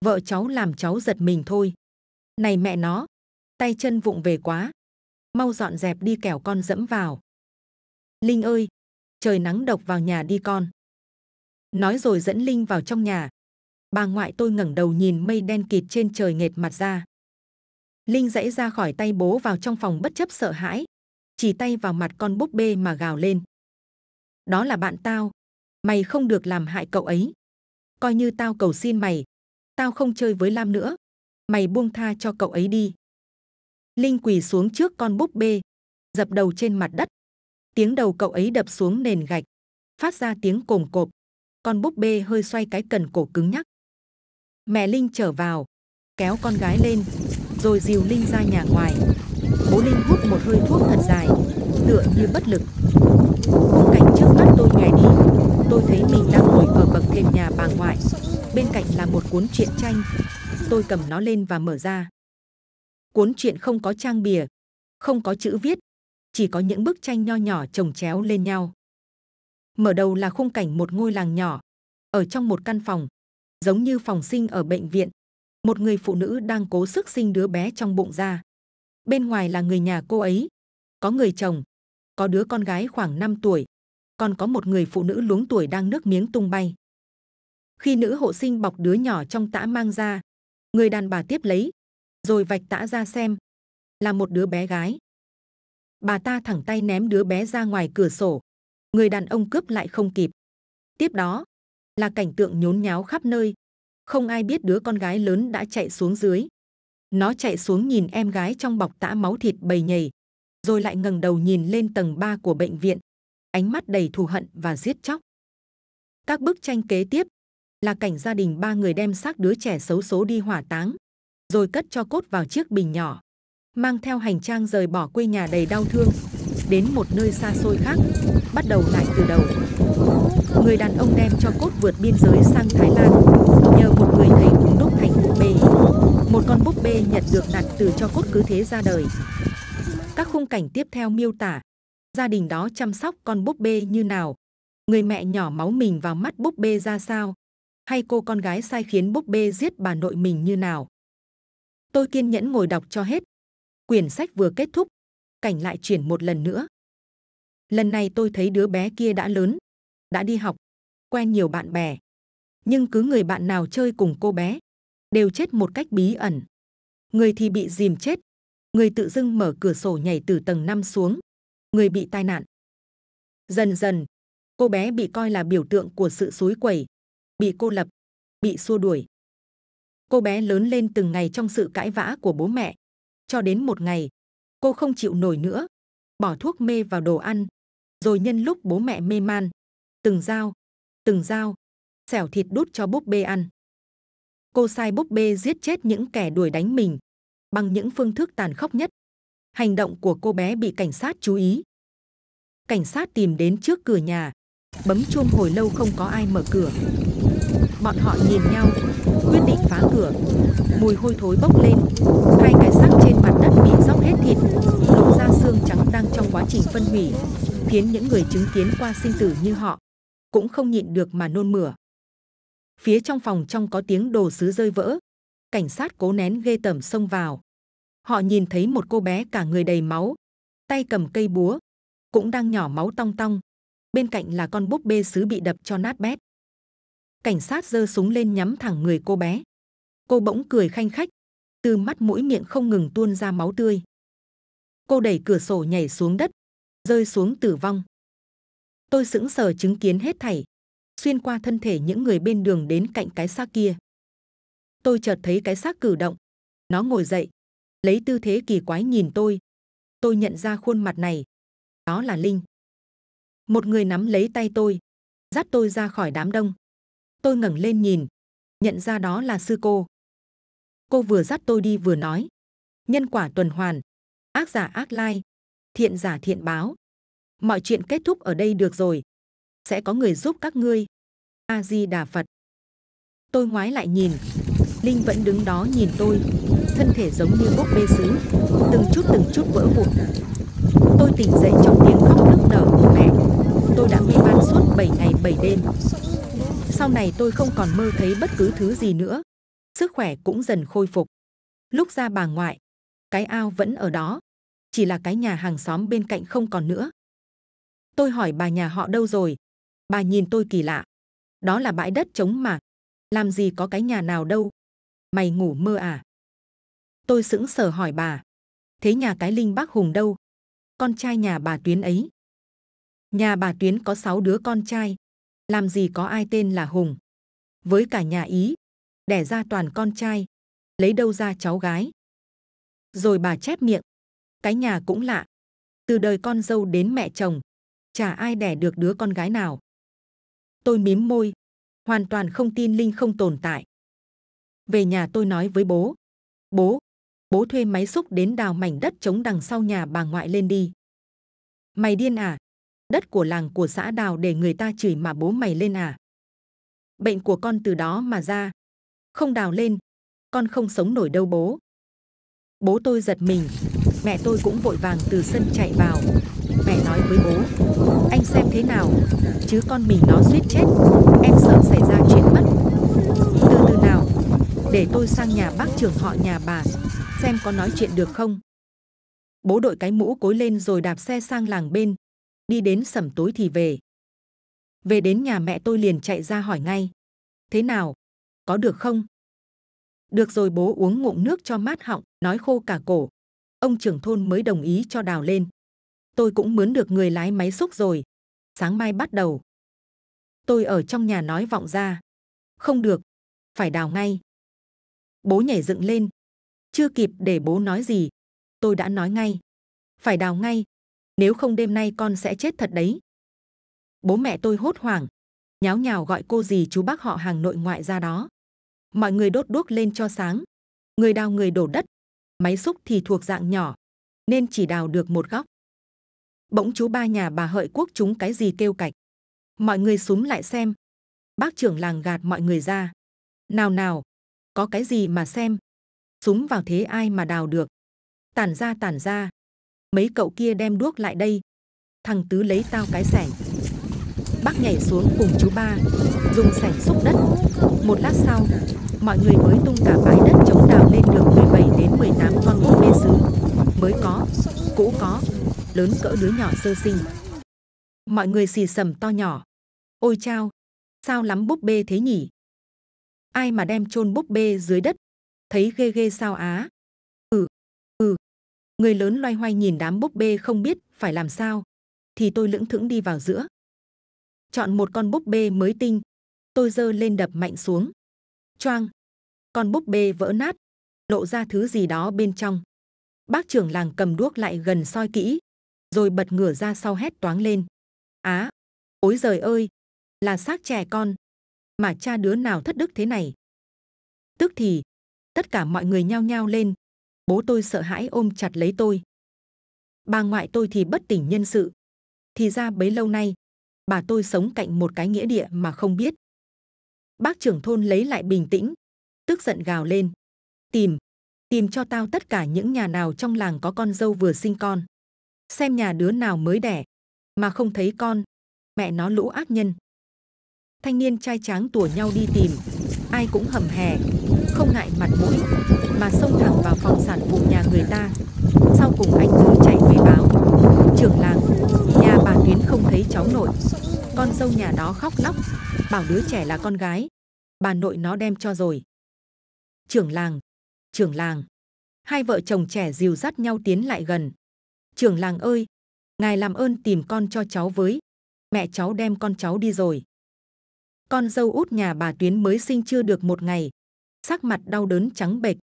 vợ cháu làm cháu giật mình thôi. Này mẹ nó, tay chân vụng về quá, mau dọn dẹp đi kẻo con dẫm vào. Linh ơi, trời nắng độc vào nhà đi con. Nói rồi dẫn Linh vào trong nhà. Bà ngoại tôi ngẩng đầu nhìn mây đen kịt trên trời nghệt mặt ra. Linh giãy ra khỏi tay bố vào trong phòng bất chấp sợ hãi. chỉ tay vào mặt con búp bê mà gào lên. Đó là bạn tao, mày không được làm hại cậu ấy. Coi như tao cầu xin mày, tao không chơi với Lam nữa, mày buông tha cho cậu ấy đi. Linh quỳ xuống trước con búp bê, dập đầu trên mặt đất. Tiếng đầu cậu ấy đập xuống nền gạch, phát ra tiếng cồm cộp. Con búp bê hơi xoay cái cần cổ cứng nhắc. Mẹ Linh trở vào, kéo con gái lên, rồi dìu Linh ra nhà ngoài. Bố Linh hút một hơi thuốc thật dài, tựa như bất lực. Khung cảnh trước mắt tôi nhòe đi, tôi thấy mình đang ngồi ở bậc thềm nhà bà ngoại. Bên cạnh là một cuốn truyện tranh, tôi cầm nó lên và mở ra. Cuốn truyện không có trang bìa, không có chữ viết, chỉ có những bức tranh nho nhỏ chồng chéo lên nhau. Mở đầu là khung cảnh một ngôi làng nhỏ, ở trong một căn phòng, giống như phòng sinh ở bệnh viện. Một người phụ nữ đang cố sức sinh đứa bé trong bụng ra. Bên ngoài là người nhà cô ấy, có người chồng, có đứa con gái khoảng 5 tuổi, còn có một người phụ nữ luống tuổi đang nước miếng tung bay. Khi nữ hộ sinh bọc đứa nhỏ trong tã mang ra, người đàn bà tiếp lấy, rồi vạch tã ra xem, là một đứa bé gái. Bà ta thẳng tay ném đứa bé ra ngoài cửa sổ, người đàn ông cướp lại không kịp. Tiếp đó là cảnh tượng nhốn nháo khắp nơi, không ai biết đứa con gái lớn đã chạy xuống dưới. Nó chạy xuống nhìn em gái trong bọc tã máu thịt bầy nhầy, rồi lại ngẩng đầu nhìn lên tầng 3 của bệnh viện, ánh mắt đầy thù hận và giết chóc. Các bức tranh kế tiếp là cảnh gia đình ba người đem xác đứa trẻ xấu số đi hỏa táng, rồi cất cho cốt vào chiếc bình nhỏ, mang theo hành trang rời bỏ quê nhà đầy đau thương, đến một nơi xa xôi khác, bắt đầu lại từ đầu. Người đàn ông đem cho cốt vượt biên giới sang Thái Lan, nhờ một người thầy cúng đúc thành búp bê. Một con búp bê Nhật được đặt từ cho cốt cứ thế ra đời. Các khung cảnh tiếp theo miêu tả gia đình đó chăm sóc con búp bê như nào, người mẹ nhỏ máu mình vào mắt búp bê ra sao, hay cô con gái sai khiến búp bê giết bà nội mình như nào. Tôi kiên nhẫn ngồi đọc cho hết. Quyển sách vừa kết thúc, cảnh lại chuyển một lần nữa. Lần này tôi thấy đứa bé kia đã lớn, đã đi học, quen nhiều bạn bè. Nhưng cứ người bạn nào chơi cùng cô bé, đều chết một cách bí ẩn. Người thì bị dìm chết, người tự dưng mở cửa sổ nhảy từ tầng 5 xuống, người bị tai nạn. Dần dần, cô bé bị coi là biểu tượng của sự xúi quẩy, bị cô lập, bị xua đuổi. Cô bé lớn lên từng ngày trong sự cãi vã của bố mẹ, cho đến một ngày, cô không chịu nổi nữa, bỏ thuốc mê vào đồ ăn, rồi nhân lúc bố mẹ mê man, từng dao, xẻo thịt đút cho búp bê ăn. Cô sai búp bê giết chết những kẻ đuổi đánh mình bằng những phương thức tàn khốc nhất. Hành động của cô bé bị cảnh sát chú ý. Cảnh sát tìm đến trước cửa nhà, bấm chuông hồi lâu không có ai mở cửa. Bọn họ nhìn nhau, quyết định phá cửa. Mùi hôi thối bốc lên, hai cái xác trên mặt đất bị róc hết thịt, lộ ra xương trắng đang trong quá trình phân hủy, khiến những người chứng kiến qua sinh tử như họ cũng không nhịn được mà nôn mửa. Phía trong phòng trong có tiếng đồ sứ rơi vỡ. Cảnh sát cố nén ghê tởm xông vào. Họ nhìn thấy một cô bé cả người đầy máu, tay cầm cây búa, cũng đang nhỏ máu tong tong. Bên cạnh là con búp bê sứ bị đập cho nát bét. Cảnh sát giơ súng lên nhắm thẳng người cô bé. Cô bỗng cười khanh khách, từ mắt mũi miệng không ngừng tuôn ra máu tươi. Cô đẩy cửa sổ nhảy xuống đất, rơi xuống tử vong. Tôi sững sờ chứng kiến hết thảy, xuyên qua thân thể những người bên đường đến cạnh cái xác kia. Tôi chợt thấy cái xác cử động, nó ngồi dậy, lấy tư thế kỳ quái nhìn tôi. Tôi nhận ra khuôn mặt này, đó là Linh. Một người nắm lấy tay tôi, dắt tôi ra khỏi đám đông. Tôi ngẩng lên nhìn, nhận ra đó là sư cô. Cô vừa dắt tôi đi vừa nói, nhân quả tuần hoàn, ác giả ác lai, thiện giả thiện báo. Mọi chuyện kết thúc ở đây được rồi, sẽ có người giúp các ngươi. A Di Đà Phật. Tôi ngoái lại nhìn, Linh vẫn đứng đó nhìn tôi, thân thể giống như búp bê sứ, từng chút vỡ vụn. Tôi tỉnh dậy trong tiếng khóc nức nở của mẹ. Tôi đã mê man suốt 7 ngày 7 đêm. Sau này tôi không còn mơ thấy bất cứ thứ gì nữa. Sức khỏe cũng dần khôi phục. Lúc ra bà ngoại, cái ao vẫn ở đó, chỉ là cái nhà hàng xóm bên cạnh không còn nữa. Tôi hỏi bà nhà họ đâu rồi. Bà nhìn tôi kỳ lạ. Đó là bãi đất trống mà, làm gì có cái nhà nào đâu. Mày ngủ mơ à? Tôi sững sờ hỏi bà, thế nhà cái Linh bác Hùng đâu? con trai nhà bà Tuyến ấy. Nhà bà Tuyến có 6 đứa con trai, làm gì có ai tên là Hùng. Với cả nhà Ý, đẻ ra toàn con trai, lấy đâu ra cháu gái. Rồi bà chép miệng, cái nhà cũng lạ, từ đời con dâu đến mẹ chồng, chả ai đẻ được đứa con gái nào. Tôi mím môi, hoàn toàn không tin Linh không tồn tại. Về nhà tôi nói với bố, bố thuê máy xúc đến đào mảnh đất trống đằng sau nhà bà ngoại lên đi. Mày điên à? Đất của làng của xã đào để người ta chửi mà bố mày lên à? Bệnh của con từ đó mà ra. Không đào lên, con không sống nổi đâu bố. Bố tôi giật mình, mẹ tôi cũng vội vàng từ sân chạy vào. Mẹ nói với bố, anh xem thế nào, chứ con mình nó suýt chết, em sợ xảy ra chuyện mất. Từ nào, để tôi sang nhà bác Trường họ nhà bà, xem có nói chuyện được không. Bố đội cái mũ cối lên rồi đạp xe sang làng bên, đi đến sẩm tối thì về. Về đến nhà mẹ tôi liền chạy ra hỏi ngay, thế nào, có được không? Được rồi bố uống ngụm nước cho mát họng, nói khô cả cổ. Ông trưởng thôn mới đồng ý cho đào lên. Tôi cũng mướn được người lái máy xúc rồi. Sáng mai bắt đầu. Tôi ở trong nhà nói vọng ra. Không được, phải đào ngay. Bố nhảy dựng lên. Chưa kịp để bố nói gì, tôi đã nói ngay. Phải đào ngay, nếu không đêm nay con sẽ chết thật đấy. Bố mẹ tôi hốt hoảng, nháo nhào gọi cô dì chú bác họ hàng nội ngoại ra đó. Mọi người đốt đuốc lên cho sáng. Người đào người đổ đất. Máy xúc thì thuộc dạng nhỏ, nên chỉ đào được một góc. Bỗng chú ba nhà bà Hợi Quốc chúng cái gì kêu cạch. Mọi người xúm lại xem. Bác trưởng làng gạt mọi người ra. Nào nào, có cái gì mà xem. Xúm vào thế ai mà đào được. Tản ra tản ra. Mấy cậu kia đem đuốc lại đây. Thằng Tứ lấy tao cái sẻng. Bác nhảy xuống cùng chú ba, dùng sẻng xúc đất. Một lát sau, mọi người mới tung cả bãi đất trống đào lên được 17 đến 18 con búp bê sứ. Mới có, cũ có, lớn cỡ đứa nhỏ sơ sinh. Mọi người xì xầm to nhỏ. Ôi chao, sao lắm búp bê thế nhỉ? Ai mà đem chôn búp bê dưới đất, thấy ghê ghê sao á? Người lớn loay hoay nhìn đám búp bê không biết phải làm sao, thì tôi lững thững đi vào giữa. Chọn một con búp bê mới tinh, tôi giơ lên đập mạnh xuống. Choang, con búp bê vỡ nát, lộ ra thứ gì đó bên trong. Bác trưởng làng cầm đuốc lại gần soi kỹ, rồi bật ngửa ra sau hét toáng lên. Á, ôi giời ơi, là xác trẻ con, mà cha đứa nào thất đức thế này. Tức thì, tất cả mọi người nhao nhao lên, bố tôi sợ hãi ôm chặt lấy tôi. Bà ngoại tôi thì bất tỉnh nhân sự, thì ra bấy lâu nay, bà tôi sống cạnh một cái nghĩa địa mà không biết. Bác trưởng thôn lấy lại bình tĩnh, tức giận gào lên. Tìm cho tao tất cả những nhà nào trong làng có con dâu vừa sinh con. Xem nhà đứa nào mới đẻ, mà không thấy con, mẹ nó lũ ác nhân. Thanh niên trai tráng tủa nhau đi tìm, ai cũng hầm hè, không ngại mặt mũi, mà xông thẳng vào phòng sản vụ nhà người ta. Sau cùng anh Tứ chạy về báo. Trưởng làng, nhà bà Tuyến không thấy cháu nội. Con dâu nhà đó khóc lóc, bảo đứa trẻ là con gái, bà nội nó đem cho rồi. Trưởng làng, hai vợ chồng trẻ dìu dắt nhau tiến lại gần. Trưởng làng ơi, ngài làm ơn tìm con cho cháu với, mẹ cháu đem con cháu đi rồi. Con dâu út nhà bà Tuyến mới sinh chưa được một ngày, sắc mặt đau đớn trắng bệch,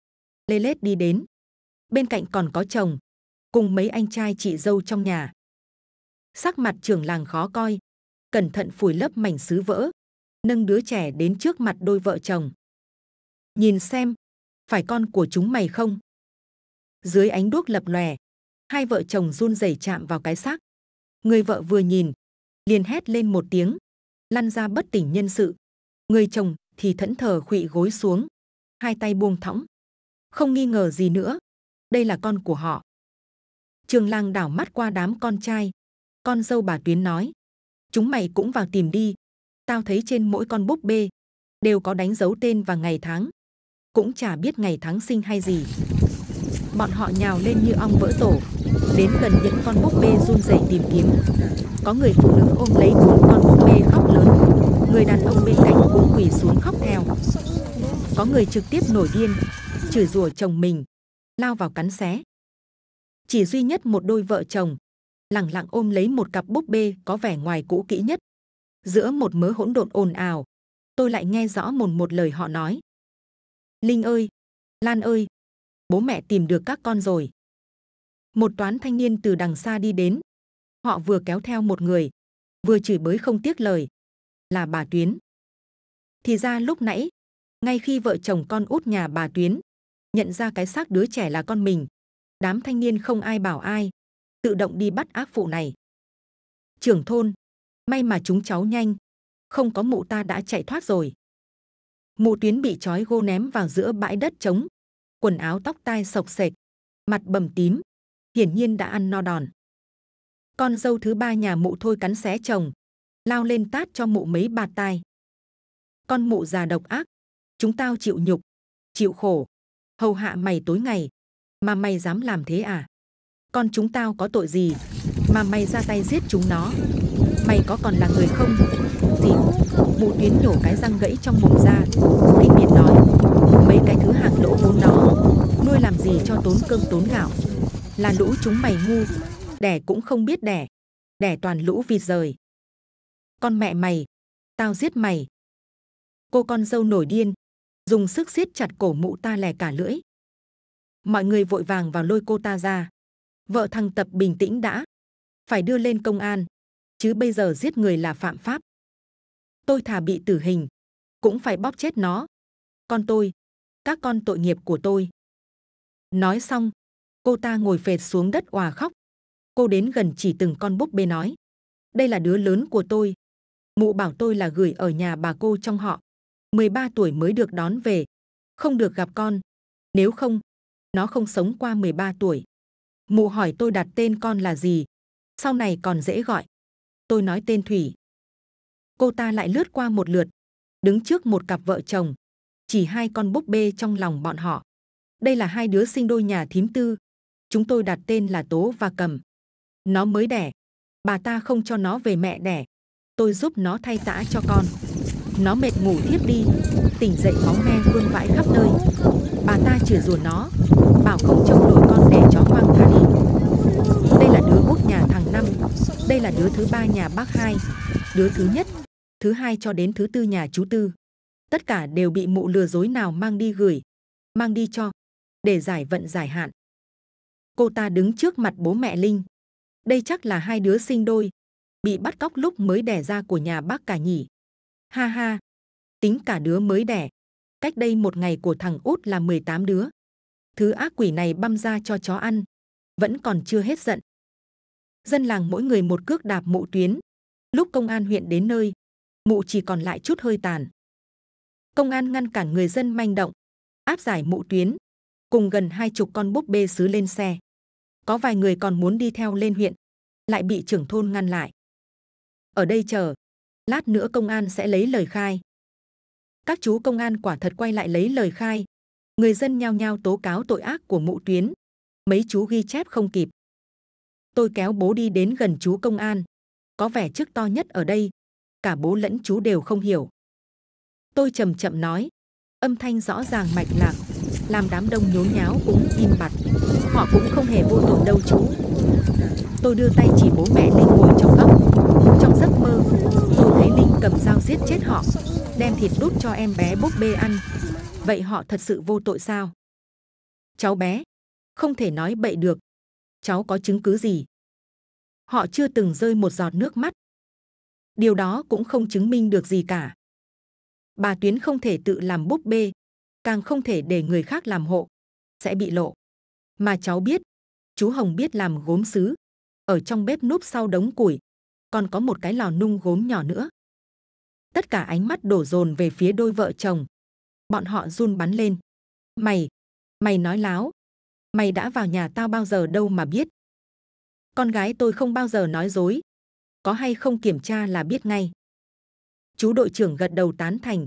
lê lết đi đến. Bên cạnh còn có chồng, cùng mấy anh trai chị dâu trong nhà. Sắc mặt trưởng làng khó coi, cẩn thận phủi lớp mảnh sứ vỡ, nâng đứa trẻ đến trước mặt đôi vợ chồng. Nhìn xem, phải con của chúng mày không? Dưới ánh đuốc lập lòe, hai vợ chồng run rẩy chạm vào cái xác. Người vợ vừa nhìn, liền hét lên một tiếng, lăn ra bất tỉnh nhân sự. Người chồng thì thẫn thờ khuỵu gối xuống, hai tay buông thõng. Không nghi ngờ gì nữa, đây là con của họ. Trường làng đảo mắt qua đám con trai, con dâu bà Tuyến nói. Chúng mày cũng vào tìm đi. Tao thấy trên mỗi con búp bê đều có đánh dấu tên và ngày tháng. Cũng chả biết ngày tháng sinh hay gì. Bọn họ nhào lên như ong vỡ tổ, đến gần những con búp bê run rẩy tìm kiếm. Có người phụ nữ ôm lấy 4 con búp bê khóc lớn. Người đàn ông bên cạnh cũng quỳ xuống khóc theo. Có người trực tiếp nổi điên, chửi rủa chồng mình, lao vào cắn xé. Chỉ duy nhất một đôi vợ chồng lẳng lặng ôm lấy một cặp búp bê có vẻ ngoài cũ kỹ nhất. Giữa một mớ hỗn độn ồn ào, tôi lại nghe rõ mồn một lời họ nói. Linh ơi, Lan ơi, bố mẹ tìm được các con rồi. Một toán thanh niên từ đằng xa đi đến. Họ vừa kéo theo một người, vừa chửi bới không tiếc lời. Là bà Tuyến. Thì ra lúc nãy, ngay khi vợ chồng con út nhà bà Tuyến nhận ra cái xác đứa trẻ là con mình, đám thanh niên không ai bảo ai, tự động đi bắt ác phụ này. Trưởng thôn, may mà chúng cháu nhanh, không có mụ ta đã chạy thoát rồi. Mụ Tuyến bị trói gô ném vào giữa bãi đất trống, quần áo tóc tai sộc sệt, mặt bầm tím, hiển nhiên đã ăn no đòn. Con dâu thứ ba nhà mụ Thôi cắn xé chồng, lao lên tát cho mụ mấy bạt tai. Con mụ già độc ác, chúng tao chịu nhục, chịu khổ, hầu hạ mày tối ngày, mà mày dám làm thế à? Con chúng tao có tội gì mà mày ra tay giết chúng nó? Mày có còn là người không? Thì mụ Tuyến nhổ cái răng gãy trong mồm ra, khinh miệt nói, mấy cái thứ hàng lỗ vốn đó, nuôi làm gì cho tốn cơm tốn gạo? Là lũ chúng mày ngu, đẻ cũng không biết đẻ, đẻ toàn lũ vịt rời. Con mẹ mày, tao giết mày. Cô con dâu nổi điên, dùng sức siết chặt cổ mụ ta lè cả lưỡi. Mọi người vội vàng vào lôi cô ta ra. Vợ thằng Tập bình tĩnh đã, phải đưa lên công an, chứ bây giờ giết người là phạm pháp. Tôi thà bị tử hình, cũng phải bóp chết nó. Con tôi, các con tội nghiệp của tôi. Nói xong, cô ta ngồi phệt xuống đất òa khóc. Cô đến gần chỉ từng con búp bê nói, đây là đứa lớn của tôi. Mụ bảo tôi là gửi ở nhà bà cô trong họ, 13 tuổi mới được đón về, không được gặp con, nếu không, nó không sống qua 13 tuổi. Mụ hỏi tôi đặt tên con là gì, sau này còn dễ gọi. Tôi nói tên Thủy. Cô ta lại lướt qua một lượt, đứng trước một cặp vợ chồng, chỉ hai con búp bê trong lòng bọn họ. Đây là hai đứa sinh đôi nhà thím Tư, chúng tôi đặt tên là Tố và Cầm. Nó mới đẻ, bà ta không cho nó về mẹ đẻ, tôi giúp nó thay tã cho con. Nó mệt ngủ thiếp đi, tỉnh dậy máu me vương vãi khắp nơi. Bà ta chửi rủa nó, bảo không trông nổi con để chó hoang tha đi. Đây là đứa út nhà thằng Năm, đây là đứa thứ ba nhà bác Hai, đứa thứ nhất, thứ hai cho đến thứ tư nhà chú Tư. Tất cả đều bị mụ lừa dối nào mang đi gửi, mang đi cho, để giải vận giải hạn. Cô ta đứng trước mặt bố mẹ Linh. Đây chắc là hai đứa sinh đôi, bị bắt cóc lúc mới đẻ ra của nhà bác cả nhỉ. Ha ha, tính cả đứa mới đẻ, cách đây một ngày của thằng út là 18 đứa. Thứ ác quỷ này băm ra cho chó ăn, vẫn còn chưa hết giận. Dân làng mỗi người một cước đạp mụ Tuyến. Lúc công an huyện đến nơi, mụ chỉ còn lại chút hơi tàn. Công an ngăn cản người dân manh động, áp giải mụ Tuyến, cùng gần 20 con búp bê sứ lên xe. Có vài người còn muốn đi theo lên huyện, lại bị trưởng thôn ngăn lại. Ở đây chờ, lát nữa công an sẽ lấy lời khai. Các chú công an quả thật quay lại lấy lời khai. Người dân nhao nhao tố cáo tội ác của mụ Tuyến. Mấy chú ghi chép không kịp. Tôi kéo bố đi đến gần chú công an, có vẻ chức to nhất ở đây. Cả bố lẫn chú đều không hiểu. Tôi chậm chậm nói, âm thanh rõ ràng mạch lạc, làm đám đông nhốn nháo cũng im bặt. Họ cũng không hề vô tội đâu chú. Tôi đưa tay chỉ bố mẹ Linh ngồi trong góc. Trong giấc mơ, tôi thấy Linh cầm dao giết chết họ, đem thịt đút cho em bé búp bê ăn. Vậy họ thật sự vô tội sao? Cháu bé, không thể nói bậy được. Cháu có chứng cứ gì? Họ chưa từng rơi một giọt nước mắt. Điều đó cũng không chứng minh được gì cả. Bà Tuyến không thể tự làm búp bê, càng không thể để người khác làm hộ, sẽ bị lộ. Mà cháu biết, chú Hồng biết làm gốm sứ, ở trong bếp núp sau đống củi, còn có một cái lò nung gốm nhỏ nữa. Tất cả ánh mắt đổ dồn về phía đôi vợ chồng. Bọn họ run bắn lên. Mày nói láo. Mày đã vào nhà tao bao giờ đâu mà biết. Con gái tôi không bao giờ nói dối. Có hay không kiểm tra là biết ngay. Chú đội trưởng gật đầu tán thành.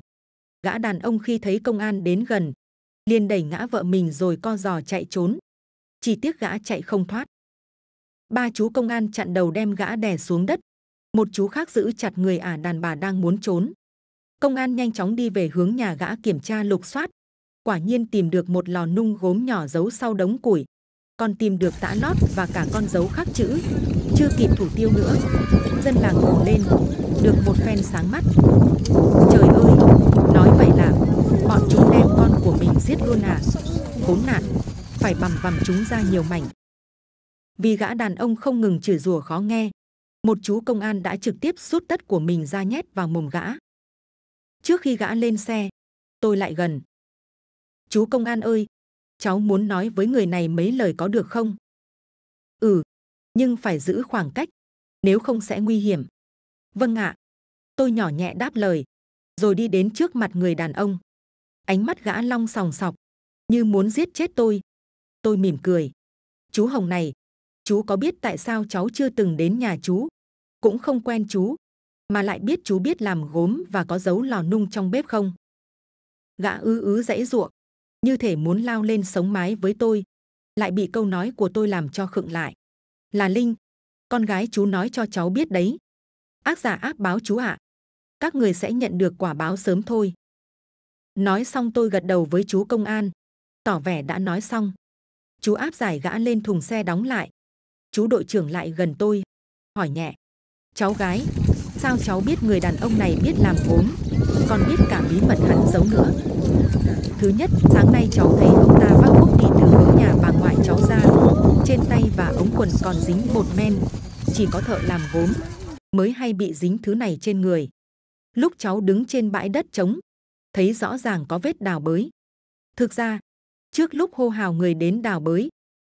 Gã đàn ông khi thấy công an đến gần, liền đẩy ngã vợ mình rồi co giò chạy trốn. Chỉ tiếc gã chạy không thoát. Ba chú công an chặn đầu đem gã đè xuống đất. Một chú khác giữ chặt người ả đàn bà đang muốn trốn. Công an nhanh chóng đi về hướng nhà gã kiểm tra lục soát. Quả nhiên tìm được một lò nung gốm nhỏ giấu sau đống củi. Còn tìm được tã lót và cả con dấu khắc chữ. chưa kịp thủ tiêu nữa, dân làng ùa lên, được một phen sáng mắt. Trời ơi, nói vậy là bọn chúng đem con của mình giết luôn à? Khốn nạn, phải bằm vằm chúng ra nhiều mảnh. Vì gã đàn ông không ngừng chửi rủa khó nghe, một chú công an đã trực tiếp rút tất của mình ra nhét vào mồm gã. Trước khi gã lên xe, tôi lại gần. Chú công an ơi, cháu muốn nói với người này mấy lời có được không? Ừ, nhưng phải giữ khoảng cách, nếu không sẽ nguy hiểm. Vâng ạ. Tôi nhỏ nhẹ đáp lời, rồi đi đến trước mặt người đàn ông. Ánh mắt gã long sòng sọc, như muốn giết chết tôi. Tôi mỉm cười. Chú Hồng này, chú có biết tại sao cháu chưa từng đến nhà chú, cũng không quen chú, mà lại biết chú biết làm gốm và có giấu lò nung trong bếp không? Gã giãy giụa, như thể muốn lao lên sống mái với tôi, lại bị câu nói của tôi làm cho khựng lại. Là Linh, con gái chú nói cho cháu biết đấy. Ác giả ác báo chú ạ. Các người sẽ nhận được quả báo sớm thôi. Nói xong tôi gật đầu với chú công an, tỏ vẻ đã nói xong. Chú áp giải gã lên thùng xe đóng lại. Chú đội trưởng lại gần tôi, hỏi nhẹ. Cháu gái, sao cháu biết người đàn ông này biết làm gốm, còn biết cả bí mật hắn giấu nữa? Thứ nhất, sáng nay cháu thấy ông ta vác cuốc đi từ hướng nhà bà ngoại cháu ra. Trên tay và ống quần còn dính bột men. Chỉ có thợ làm gốm mới hay bị dính thứ này trên người. Lúc cháu đứng trên bãi đất trống, thấy rõ ràng có vết đào bới. Thực ra, trước lúc hô hào người đến đào bới,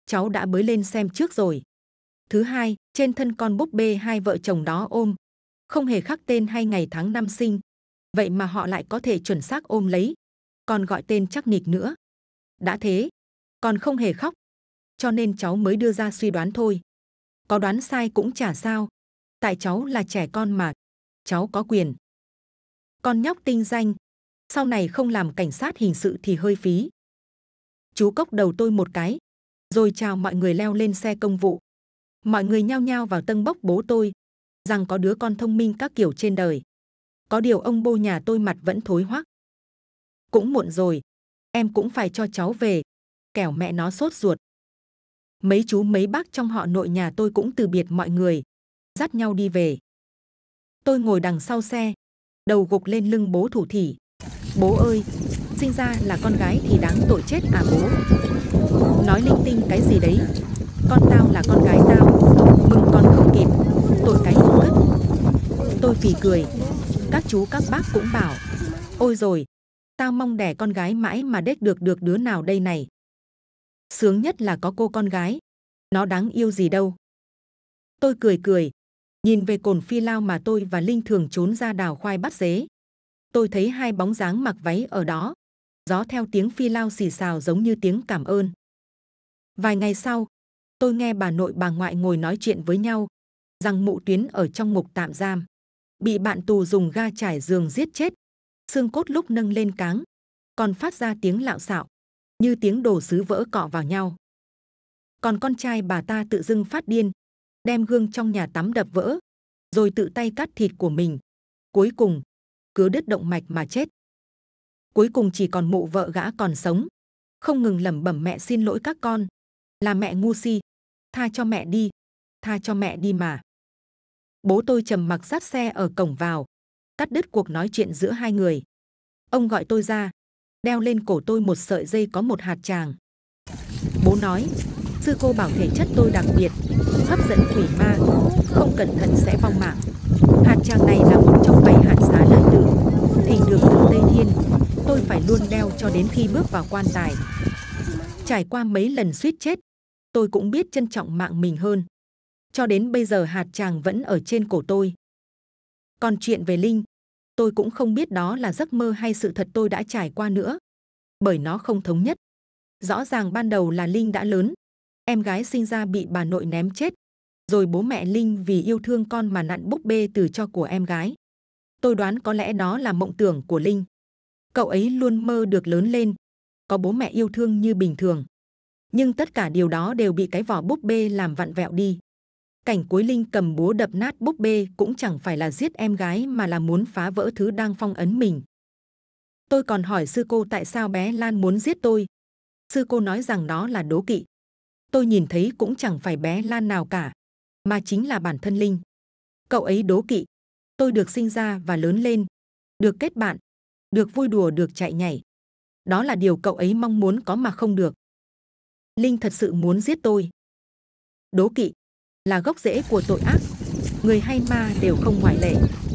cháu đã bới lên xem trước rồi. Thứ hai, trên thân con búp bê hai vợ chồng đó ôm, không hề khắc tên hay ngày tháng năm sinh. Vậy mà họ lại có thể chuẩn xác ôm lấy, còn gọi tên chắc nịch nữa. Đã thế, còn không hề khóc, cho nên cháu mới đưa ra suy đoán thôi. Có đoán sai cũng chả sao, tại cháu là trẻ con mà, cháu có quyền. Con nhóc tinh danh, sau này không làm cảnh sát hình sự thì hơi phí. Chú cốc đầu tôi một cái, rồi chào mọi người leo lên xe công vụ. Mọi người nhao nhao vào tâng bốc bố tôi, rằng có đứa con thông minh các kiểu trên đời. Có điều ông bô nhà tôi mặt vẫn thối hoắc. Cũng muộn rồi, em cũng phải cho cháu về, kẻo mẹ nó sốt ruột. Mấy chú mấy bác trong họ nội nhà tôi cũng từ biệt mọi người, dắt nhau đi về. Tôi ngồi đằng sau xe, đầu gục lên lưng bố thủ thỉ. Bố ơi, sinh ra là con gái thì đáng tội chết à bố? Nói linh tinh cái gì đấy, con tao là con gái tao, mừng con không kịp, tội cái không cất. Tôi phì cười, các chú các bác cũng bảo, ôi rồi, tao mong đẻ con gái mãi mà đếch được đứa nào đây này. Sướng nhất là có cô con gái, nó đáng yêu gì đâu. Tôi cười, nhìn về cồn phi lao mà tôi và Linh thường trốn ra đào khoai bắt dế. Tôi thấy hai bóng dáng mặc váy ở đó, gió theo tiếng phi lao xì xào giống như tiếng cảm ơn. Vài ngày sau, tôi nghe bà nội bà ngoại ngồi nói chuyện với nhau, rằng mụ Tuyến ở trong ngục tạm giam, bị bạn tù dùng ga trải giường giết chết, xương cốt lúc nâng lên cáng, còn phát ra tiếng lạo xạo, như tiếng đồ sứ vỡ cọ vào nhau. Còn con trai bà ta tự dưng phát điên, đem gương trong nhà tắm đập vỡ, rồi tự tay cắt thịt của mình. Cuối cùng, cứ đứt động mạch mà chết. Cuối cùng chỉ còn mụ vợ gã còn sống, không ngừng lẩm bẩm mẹ xin lỗi các con, là mẹ ngu si, tha cho mẹ đi mà. Bố tôi trầm mặc dắt xe ở cổng vào, cắt đứt cuộc nói chuyện giữa hai người. Ông gọi tôi ra, đeo lên cổ tôi một sợi dây có một hạt tràng. Bố nói, sư cô bảo thể chất tôi đặc biệt, hấp dẫn quỷ ma, không cẩn thận sẽ vong mạng. Hạt tràng này là một trong 7 hạt xá lợi tử, thỉnh được từ Tây Thiên. Tôi phải luôn đeo cho đến khi bước vào quan tài. Trải qua mấy lần suýt chết, tôi cũng biết trân trọng mạng mình hơn. Cho đến bây giờ hạt tràng vẫn ở trên cổ tôi. Còn chuyện về Linh, tôi cũng không biết đó là giấc mơ hay sự thật tôi đã trải qua nữa, bởi nó không thống nhất. Rõ ràng ban đầu là Linh đã lớn, em gái sinh ra bị bà nội ném chết, rồi bố mẹ Linh vì yêu thương con mà nặn búp bê từ tro của em gái. Tôi đoán có lẽ đó là mộng tưởng của Linh. Cậu ấy luôn mơ được lớn lên, có bố mẹ yêu thương như bình thường. Nhưng tất cả điều đó đều bị cái vỏ búp bê làm vặn vẹo đi. Cảnh cuối Linh cầm búa đập nát búp bê cũng chẳng phải là giết em gái mà là muốn phá vỡ thứ đang phong ấn mình. Tôi còn hỏi sư cô tại sao bé Lan muốn giết tôi. Sư cô nói rằng đó là đố kỵ. Tôi nhìn thấy cũng chẳng phải bé Lan nào cả, mà chính là bản thân Linh. Cậu ấy đố kỵ. Tôi được sinh ra và lớn lên, được kết bạn, được vui đùa, được chạy nhảy. Đó là điều cậu ấy mong muốn có mà không được. Linh thật sự muốn giết tôi. Đố kỵ là gốc rễ của tội ác. Người hay ma đều không ngoại lệ.